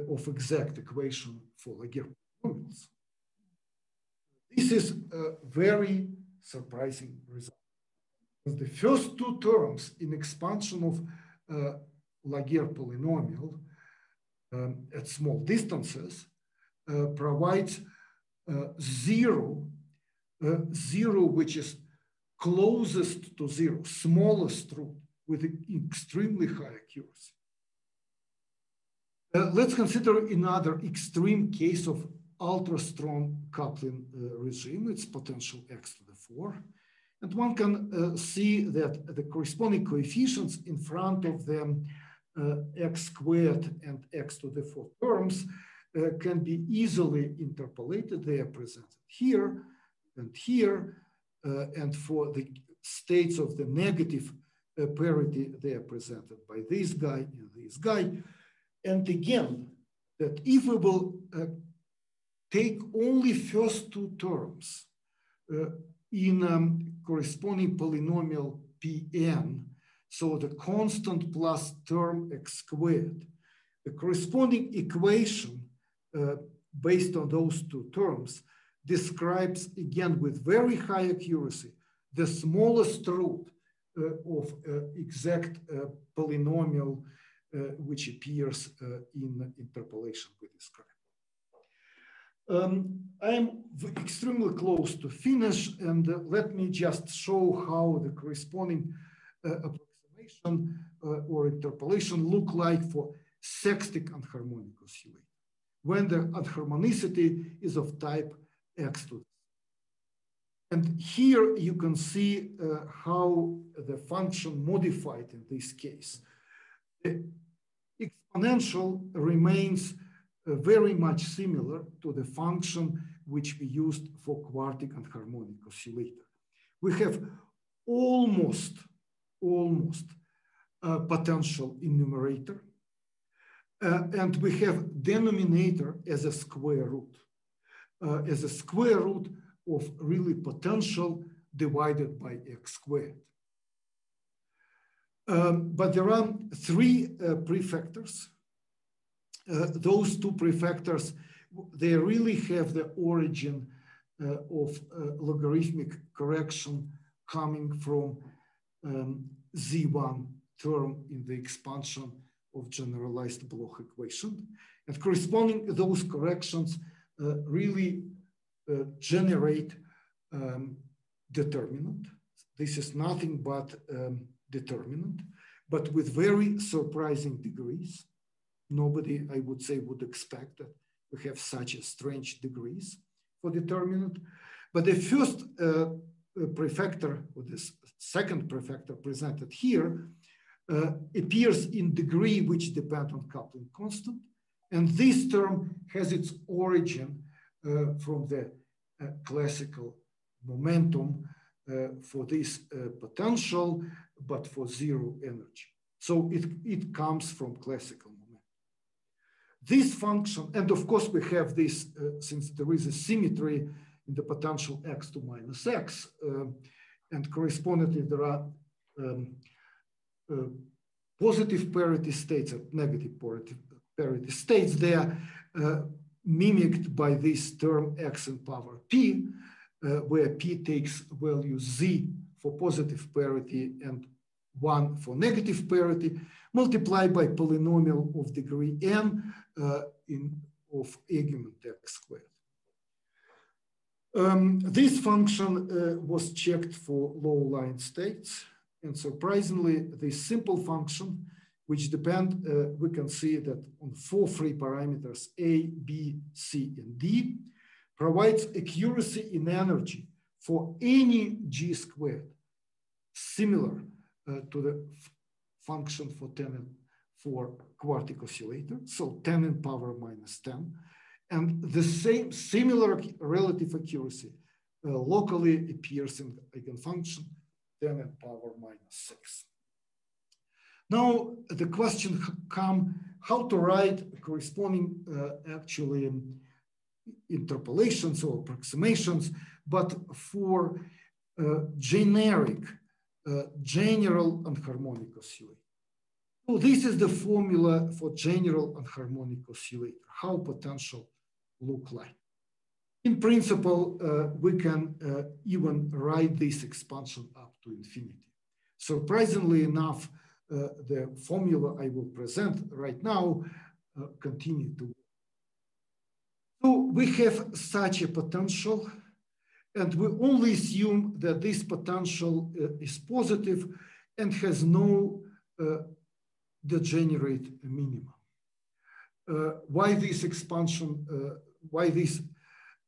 of exact equation for Laguerre polynomials. This is uh, very surprising result. The first two terms in expansion of uh, Laguerre polynomial um, at small distances uh, provides uh, zero, uh, zero which is closest to zero, smallest root with extremely high accuracy. Uh, let's consider another extreme case of ultra strong coupling uh, regime, its potential x to the four. And one can uh, see that the corresponding coefficients in front of them, uh, x squared and x to the four terms, uh, can be easily interpolated. They are presented here and here. Uh, and for the states of the negative uh, parity, they are presented by this guy and this guy. And again, that if we will uh, take only first two terms uh, in um, corresponding polynomial P N, so the constant plus term x squared. The corresponding equation uh, based on those two terms describes, again, with very high accuracy, the smallest root uh, of uh, exact uh, polynomial uh, which appears uh, in interpolation with this curve. Um, I'm extremely close to finish, and uh, let me just show how the corresponding uh, approximation uh, or interpolation look like for sextic anharmonic oscillator, when the anharmonicity is of type X to. And here you can see uh, how the function modified in this case. The exponential remains Uh, very much similar to the function which we used for quartic anharmonic oscillator. We have almost, almost a potential in numerator, uh, and we have denominator as a square root, uh, as a square root of really potential divided by x squared. Um, but there are three uh, prefactors. Uh, those two prefactors, they really have the origin uh, of uh, logarithmic correction coming from um, Z one term in the expansion of generalized Bloch equation. And corresponding those corrections uh, really uh, generate um, determinant. This is nothing but um, determinant, but with very surprising degrees. Nobody, I would say, would expect that we have such a strange degrees for determinant. But the first uh, prefactor, or this second prefactor presented here, uh, appears in degree which depend on coupling constant. And this term has its origin uh, from the uh, classical momentum uh, for this uh, potential, but for zero energy. So it, it comes from classical. This function, and of course we have this, uh, since there is a symmetry in the potential x to minus x, uh, and correspondingly there are um, uh, positive parity states and negative parity states. They are uh, mimicked by this term x in power p, uh, where p takes value z for positive parity and one for negative parity, multiplied by polynomial of degree n uh, in, of argument x squared. Um, this function uh, was checked for low-line states. And surprisingly, this simple function, which depend, uh, we can see that on four free parameters, a, b, c, and d, provides accuracy in energy for any g squared, similar Uh, to the function for ten for quartic oscillator, so ten in power minus ten, and the same similar relative accuracy uh, locally appears in eigenfunction ten in power minus six. Now the question come how to write corresponding uh, actually interpolations or approximations, but for uh, generic. Uh, general anharmonic oscillator. So this is the formula for general anharmonic oscillator, how potential look like. In principle, uh, we can uh, even write this expansion up to infinity. Surprisingly enough, uh, the formula I will present right now uh, continue to work. So we have such a potential. And we only assume that this potential uh, is positive and has no uh, degenerate minimum. Uh, why this expansion, uh, why this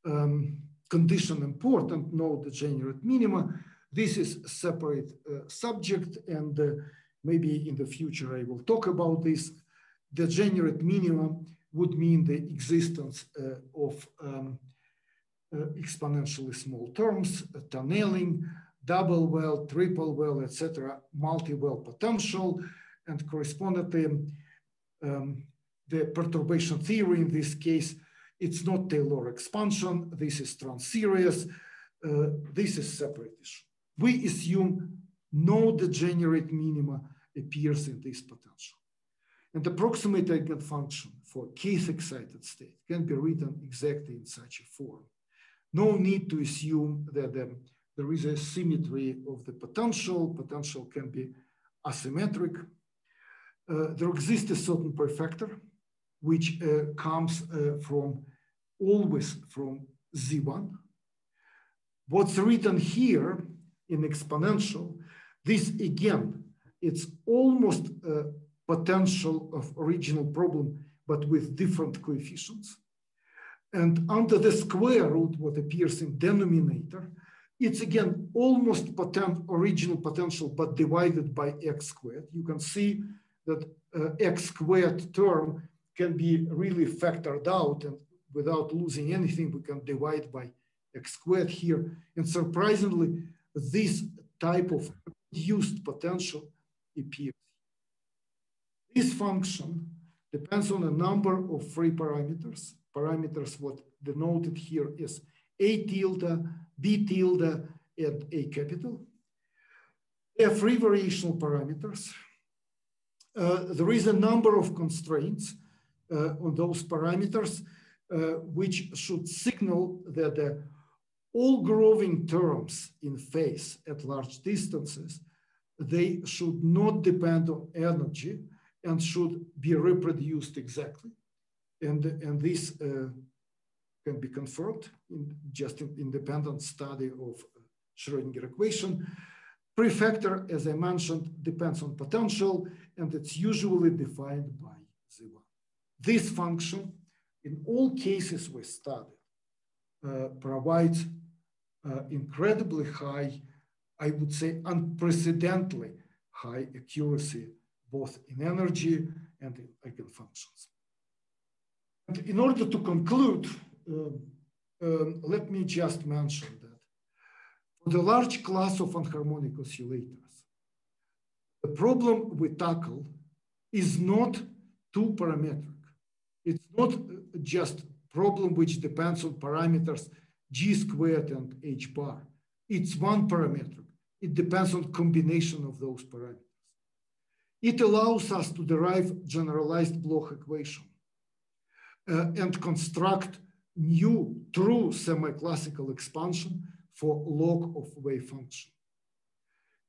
um, condition important, no degenerate minima? This is a separate uh, subject, and uh, maybe in the future I will talk about this. Degenerate minimum would mean the existence uh, of um, Uh, exponentially small terms, uh, tunneling, double well, triple well, et cetera, multi-well potential, and correspondingly, um, the perturbation theory in this case, it's not Taylor expansion. This is trans-series. Uh, this is separate issue. We assume no degenerate minima appears in this potential. And approximate eigenfunction for kth excited state can be written exactly in such a form. No need to assume that the there is a symmetry of the potential. Potential can be asymmetric. Uh, there exists a certain perfector, which uh, comes uh, from always from Z one. What's written here in exponential, this again, it's almost a potential of original problem, but with different coefficients. And under the square root, what appears in denominator, it's again almost potent, original potential, but divided by x squared. You can see that uh, x squared term can be really factored out, and without losing anything, we can divide by x squared here. And surprisingly, this type of reduced potential appears. This function depends on a number of free parameters. Parameters what denoted here is A tilde, B tilde, and A capital. They are free variational parameters. Uh, there is a number of constraints uh, on those parameters, uh, which should signal that the all growing terms in phase at large distances, they should not depend on energy and should be reproduced exactly. And, and this uh, can be confirmed in just an independent study of Schrödinger equation. Prefactor, as I mentioned, depends on potential, and it's usually defined by Z one. This function, in all cases we studied, uh, provides Uh, incredibly high, I would say unprecedentedly high accuracy, both in energy and in eigenfunctions. And in order to conclude, um, um, let me just mention that for the large class of anharmonic oscillators, the problem we tackle is not too parametric. It's not just a problem which depends on parameters G squared and H bar. It's one parametric. It depends on combination of those parameters. It allows us to derive generalized Bloch equation uh, and construct new true semi-classical expansion for log of wave function.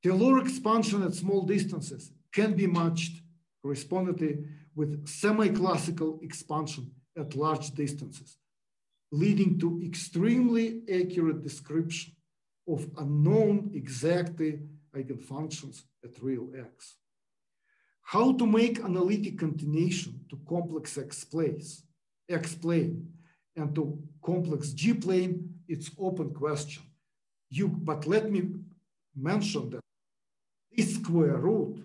Taylor expansion at small distances can be matched correspondingly with semi-classical expansion at large distances, leading to extremely accurate description of unknown exact eigenfunctions at real x. How to make analytic continuation to complex x planes, x plane, and to complex g plane? It's open question. You, but let me mention that this square root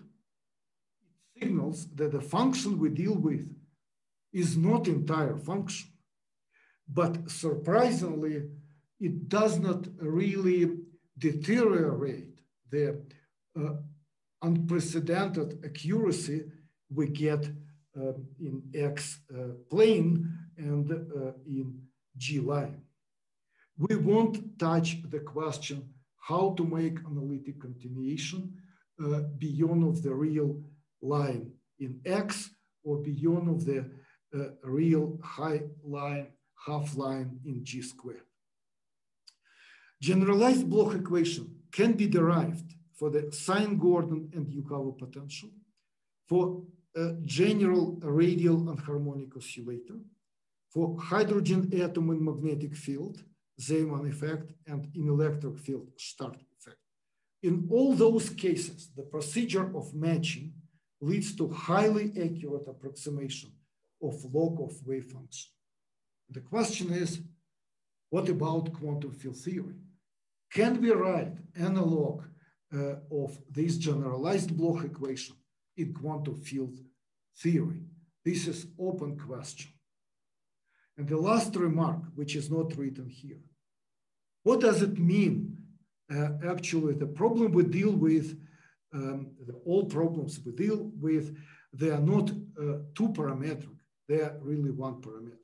signals that the function we deal with is not entire function. But surprisingly, it does not really deteriorate the uh, unprecedented accuracy we get uh, in X uh, plane and uh, in G line. We won't touch the question how to make analytic continuation uh, beyond of the real line in X or beyond of the uh, real high line half line in G squared. Generalized Bloch equation can be derived for the sine Gordon and Yukawa potential, for a general radial anharmonic oscillator, for hydrogen atom in magnetic field, Zeeman effect, and in electric field, Stark effect. In all those cases, the procedure of matching leads to highly accurate approximation of log of wave function. The question is, what about quantum field theory? Can we write analog uh, of this generalized Bloch equation in quantum field theory? This is open question. And the last remark, which is not written here, what does it mean? Uh, actually, the problem we deal with, um, the, all problems we deal with, they are not uh, two parametric, they are really one parametric.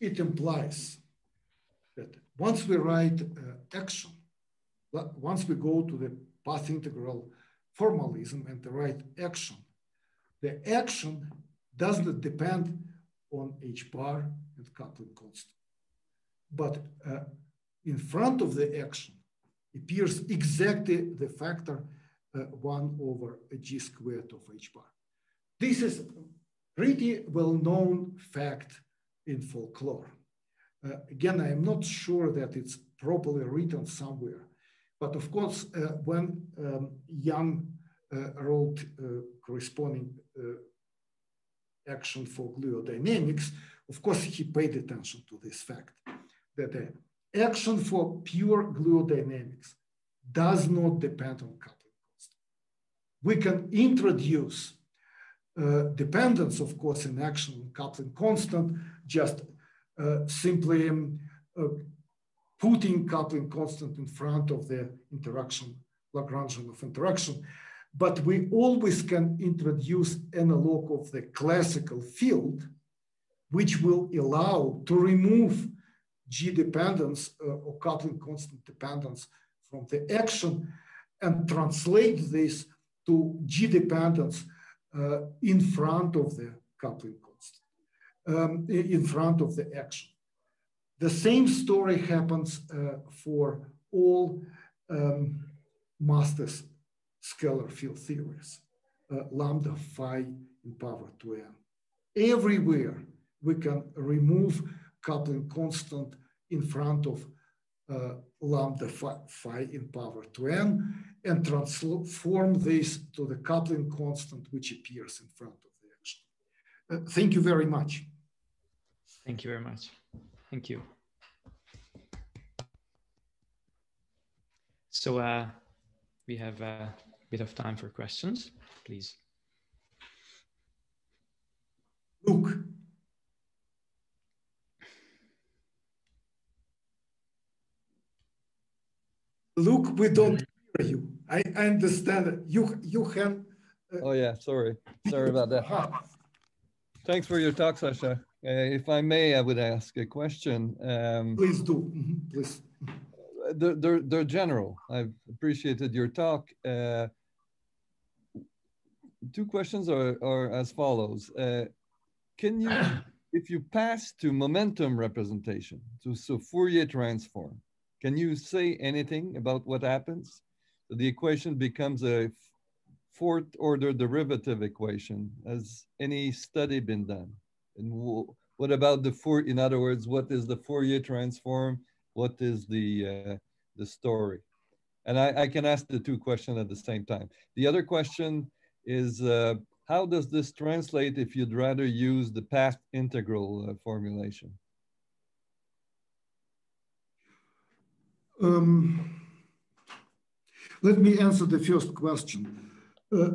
It implies that once we write uh, action, once we go to the path integral formalism and the right action, the action does not depend on H bar and coupling constant. But uh, in front of the action, appears exactly the factor uh, one over g squared of h bar. This is pretty well-known fact in folklore. Uh, again, I am not sure that it's properly written somewhere, but of course, uh, when um, Young uh, wrote uh, corresponding uh, action for gluodynamics, of course, he paid attention to this fact that uh, action for pure gluodynamics does not depend on coupling constant. We can introduce uh, dependence, of course, in action on coupling constant, just uh, simply um, uh, putting coupling constant in front of the interaction, Lagrangian of interaction. But we always can introduce analog of the classical field, which will allow to remove G dependence uh, or coupling constant dependence from the action and translate this to G dependence uh, in front of the coupling constant, um, in front of the action. The same story happens uh, for all um, master's scalar field theories, uh, lambda, phi in power to n. Everywhere we can remove coupling constant in front of uh, lambda phi, phi in power to n and transform this to the coupling constant which appears in front of the action. Uh, thank you very much. Thank you very much. Thank you. So uh, we have a bit of time for questions, please. Luke. Luke, we don't hear you. I, I understand you. You can. Uh... Oh yeah, sorry, sorry about that. Thanks for your talk, Sasha. Uh, if I may, I would ask a question. Um, Please do. Mm-hmm. Please. They're, they're, they're general. I've appreciated your talk. Uh, two questions are, are as follows. Uh, can you, if you pass to momentum representation, to so Fourier transform, can you say anything about what happens? The equation becomes a fourth order derivative equation. Has any study been done? And what about the four, in other words, what is the Fourier transform? What is the, uh, the story? And I, I can ask the two questions at the same time. The other question is, uh, how does this translate if you'd rather use the path integral uh, formulation? Um, let me answer the first question. Uh,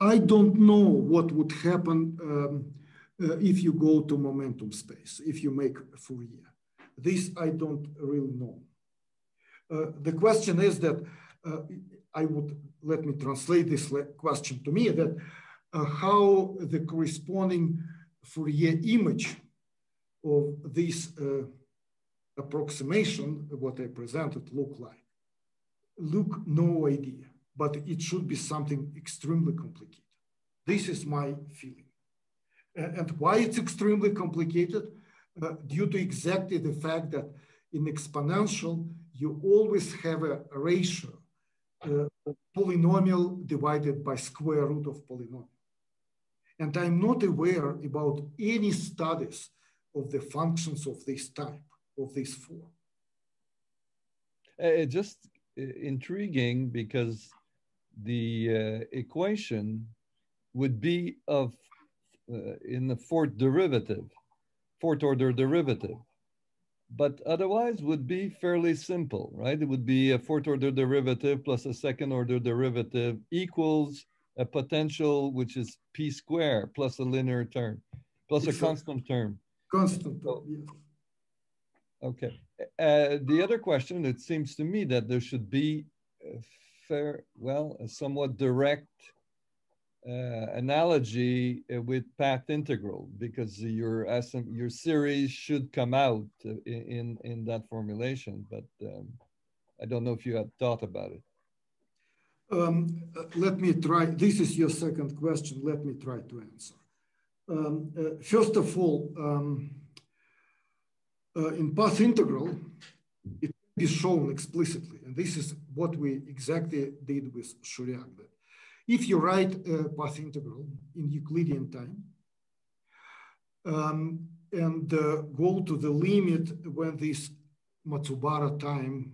I don't know what would happen um, uh, if you go to momentum space, if you make Fourier. This I don't really know. Uh, the question is that uh, I would, let me translate this question to me, that uh, how the corresponding Fourier image of this uh, approximation, what I presented, look like? Look, no idea, but it should be something extremely complicated. This is my feeling. And why it's extremely complicated? Uh, due to exactly the fact that in exponential, you always have a ratio uh, of polynomial divided by square root of polynomial. And I'm not aware about any studies of the functions of this type, of these four. Uh, just uh, intriguing, because the uh, equation would be of uh, in the fourth derivative, fourth order derivative, but otherwise would be fairly simple, right? It would be a fourth order derivative plus a second order derivative equals a potential, which is p squared plus a linear term, plus a constant term. Constant term, yes. Okay. Uh, the other question, it seems to me that there should be a fair, well, a somewhat direct uh, analogy uh, with path integral, because your your series should come out uh, in in that formulation. But um, I don't know if you had thought about it. Um, let me try. This is your second question. Let me try to answer. Um, uh, first of all. Um, Uh, in path integral, it be shown explicitly. And this is what we exactly did with Shuriak. That if you write a path integral in Euclidean time um, and uh, go to the limit when this Matsubara time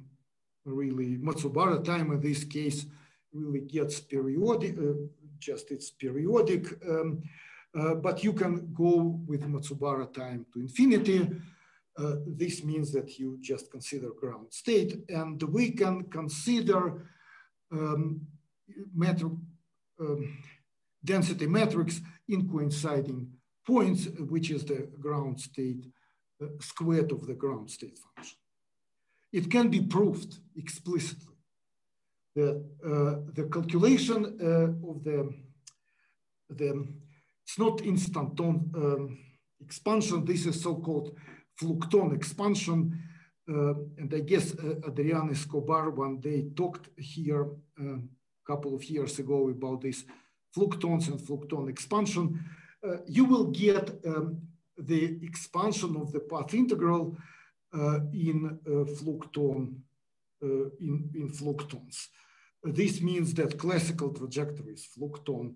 really, Matsubara time in this case really gets periodic, uh, just it's periodic, um, uh, but you can go with Matsubara time to infinity. Uh, this means that you just consider ground state, and we can consider um, metric, um, density matrix in coinciding points, which is the ground state uh, squared of the ground state function. It can be proved explicitly that uh, the calculation uh, of the, the, it's not instanton um, expansion, this is so-called flucton expansion. Uh, and I guess uh, Adriana Escobar one day talked here a uh, couple of years ago about these fluctons and flucton expansion. Uh, you will get um, the expansion of the path integral uh, in uh, flucton, uh, in, in fluctons. This means that classical trajectory is flucton.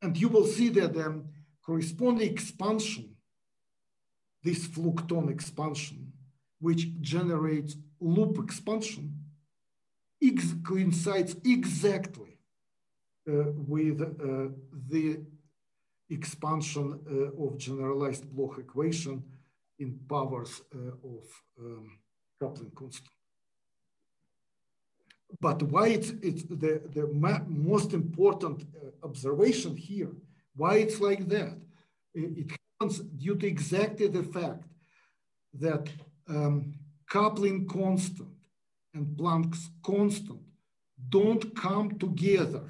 And you will see that the um, corresponding expansion, this flucton expansion, which generates loop expansion, ex coincides exactly uh, with uh, the expansion uh, of generalized Bloch equation in powers uh, of um, coupling constant. But why it's, it's the, the most important uh, observation here, why it's like that? It, it due to exactly the fact that um, coupling constant and Planck's constant don't come together,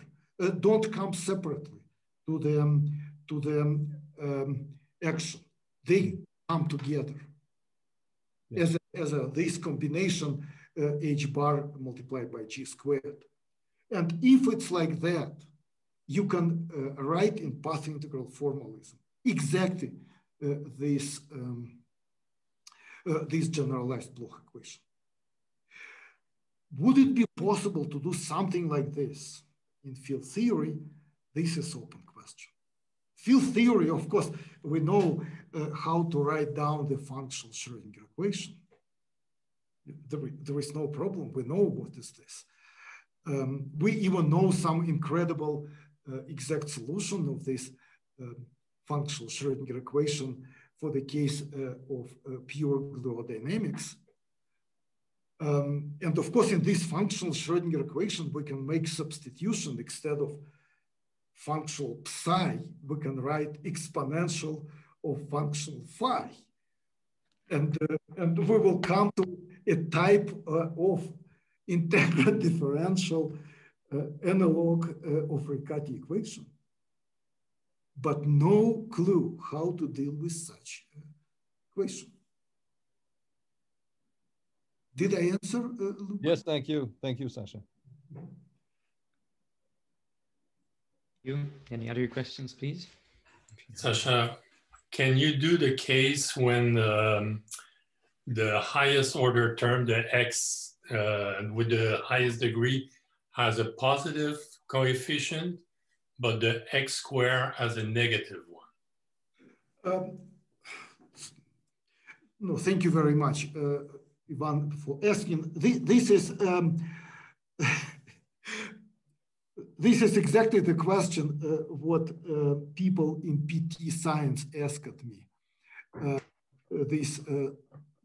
uh, don't come separately to the, um, to the um, action. They come together. Yeah. As, a, as a, this combination, uh, h bar multiplied by g squared. And if it's like that, you can uh, write in path integral formalism exactly uh, this, um, uh, this generalized Bloch equation. Would it be possible to do something like this in field theory? This is open question. Field theory, of course, we know uh, how to write down the functional Schrödinger equation. There, there is no problem. We know what is this. Um, we even know some incredible uh, exact solution of this uh, functional Schrödinger equation for the case uh, of uh, pure gluodynamics. Um, and of course, in this functional Schrödinger equation, we can make substitution. Instead of functional psi, we can write exponential of functional phi. And, uh, and we will come to a type uh, of integral differential uh, analog uh, of Riccati equation. But no clue how to deal with such a question. Did I answer, uh, Luke? Yes, thank you. Thank you, Sasha. You. Any other questions, please? Sasha, can you do the case when um, the highest order term, the x uh, with the highest degree, has a positive coefficient, but the x square has a negative one? Um, no, thank you very much, uh, Ivan, for asking. This, this is um, this is exactly the question uh, what uh, people in P T science ask at me. Uh, this uh,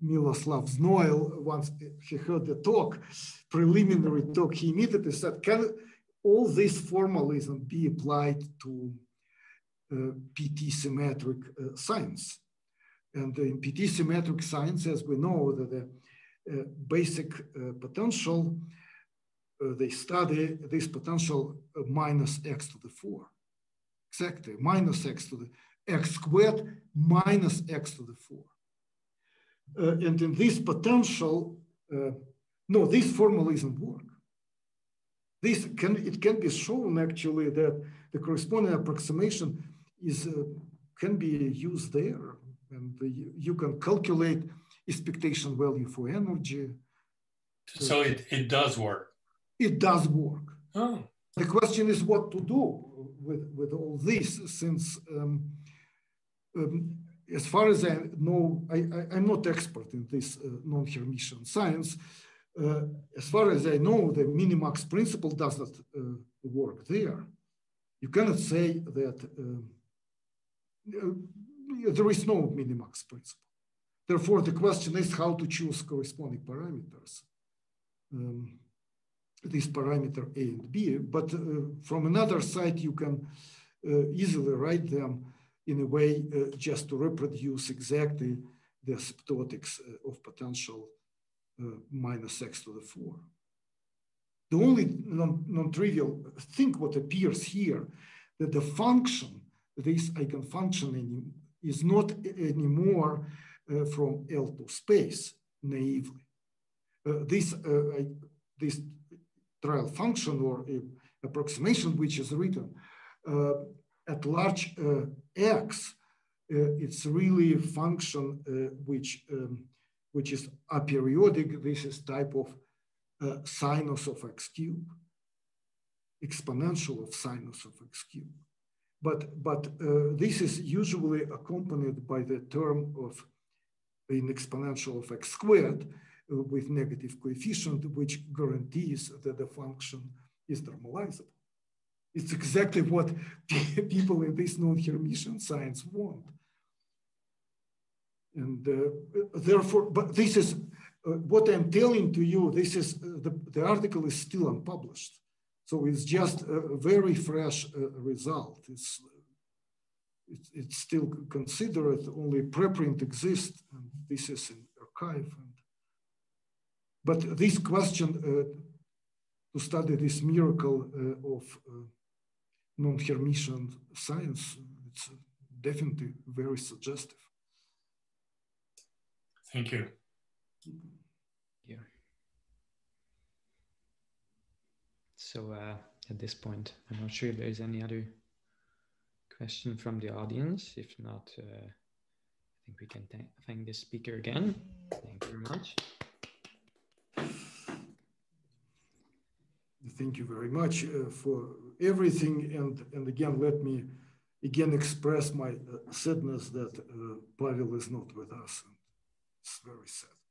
Miloslav Znoil, once he heard the talk, preliminary talk, he immediately said, can all this formalism be applied to uh, P T symmetric uh, science. And in P T symmetric science, as we know, that the uh, basic uh, potential, uh, they study this potential uh, minus x to the four. Exactly, minus x to the x squared minus x to the four. Uh, and in this potential, uh, no, this formalism works. This can, it can be shown actually that the corresponding approximation is, uh, can be used there. And the, you can calculate expectation value for energy. So it, it does work. It does work. Oh. The question is what to do with, with all this, since um, um, as far as I know, I, I, I'm not expert in this uh, non-Hermitian science. Uh, as far as I know, the minimax principle doesn't uh, work there. You cannot say that uh, uh, there is no minimax principle. Therefore, the question is how to choose corresponding parameters. Um, this parameter A and B, but uh, from another side, you can uh, easily write them in a way uh, just to reproduce exactly the asymptotics uh, of potential uh, minus x to the four. The only non-trivial thing what appears here, that the function, this eigenfunction any, is not anymore uh, from L to space, naively. Uh, this, uh, I, this trial function or uh, approximation, which is written uh, at large uh, x, uh, it's really a function uh, which, um, which is aperiodic. This is type of uh, sinus of x cubed, exponential of sinus of x cubed. But, but uh, this is usually accompanied by the term of an exponential of x squared, with negative coefficient, which guarantees that the function is normalizable. It's exactly what people in this non-Hermitian science want. And uh, therefore, but this is uh, what I'm telling to you, this is, uh, the, the article is still unpublished. So it's just a very fresh uh, result. It's, it's, it's still considered, only preprint exists, and this is in archive. And But this question, uh, to study this miracle uh, of uh, non-Hermitian science, it's definitely very suggestive. Thank you. Yeah. So uh, at this point, I'm not sure if there is any other question from the audience. If not, uh, I think we can th thank the speaker again. Thank you very much. Thank you very much uh, for everything. And, and again, let me again express my uh, sadness that uh, Pavel is not with us. It's very sad.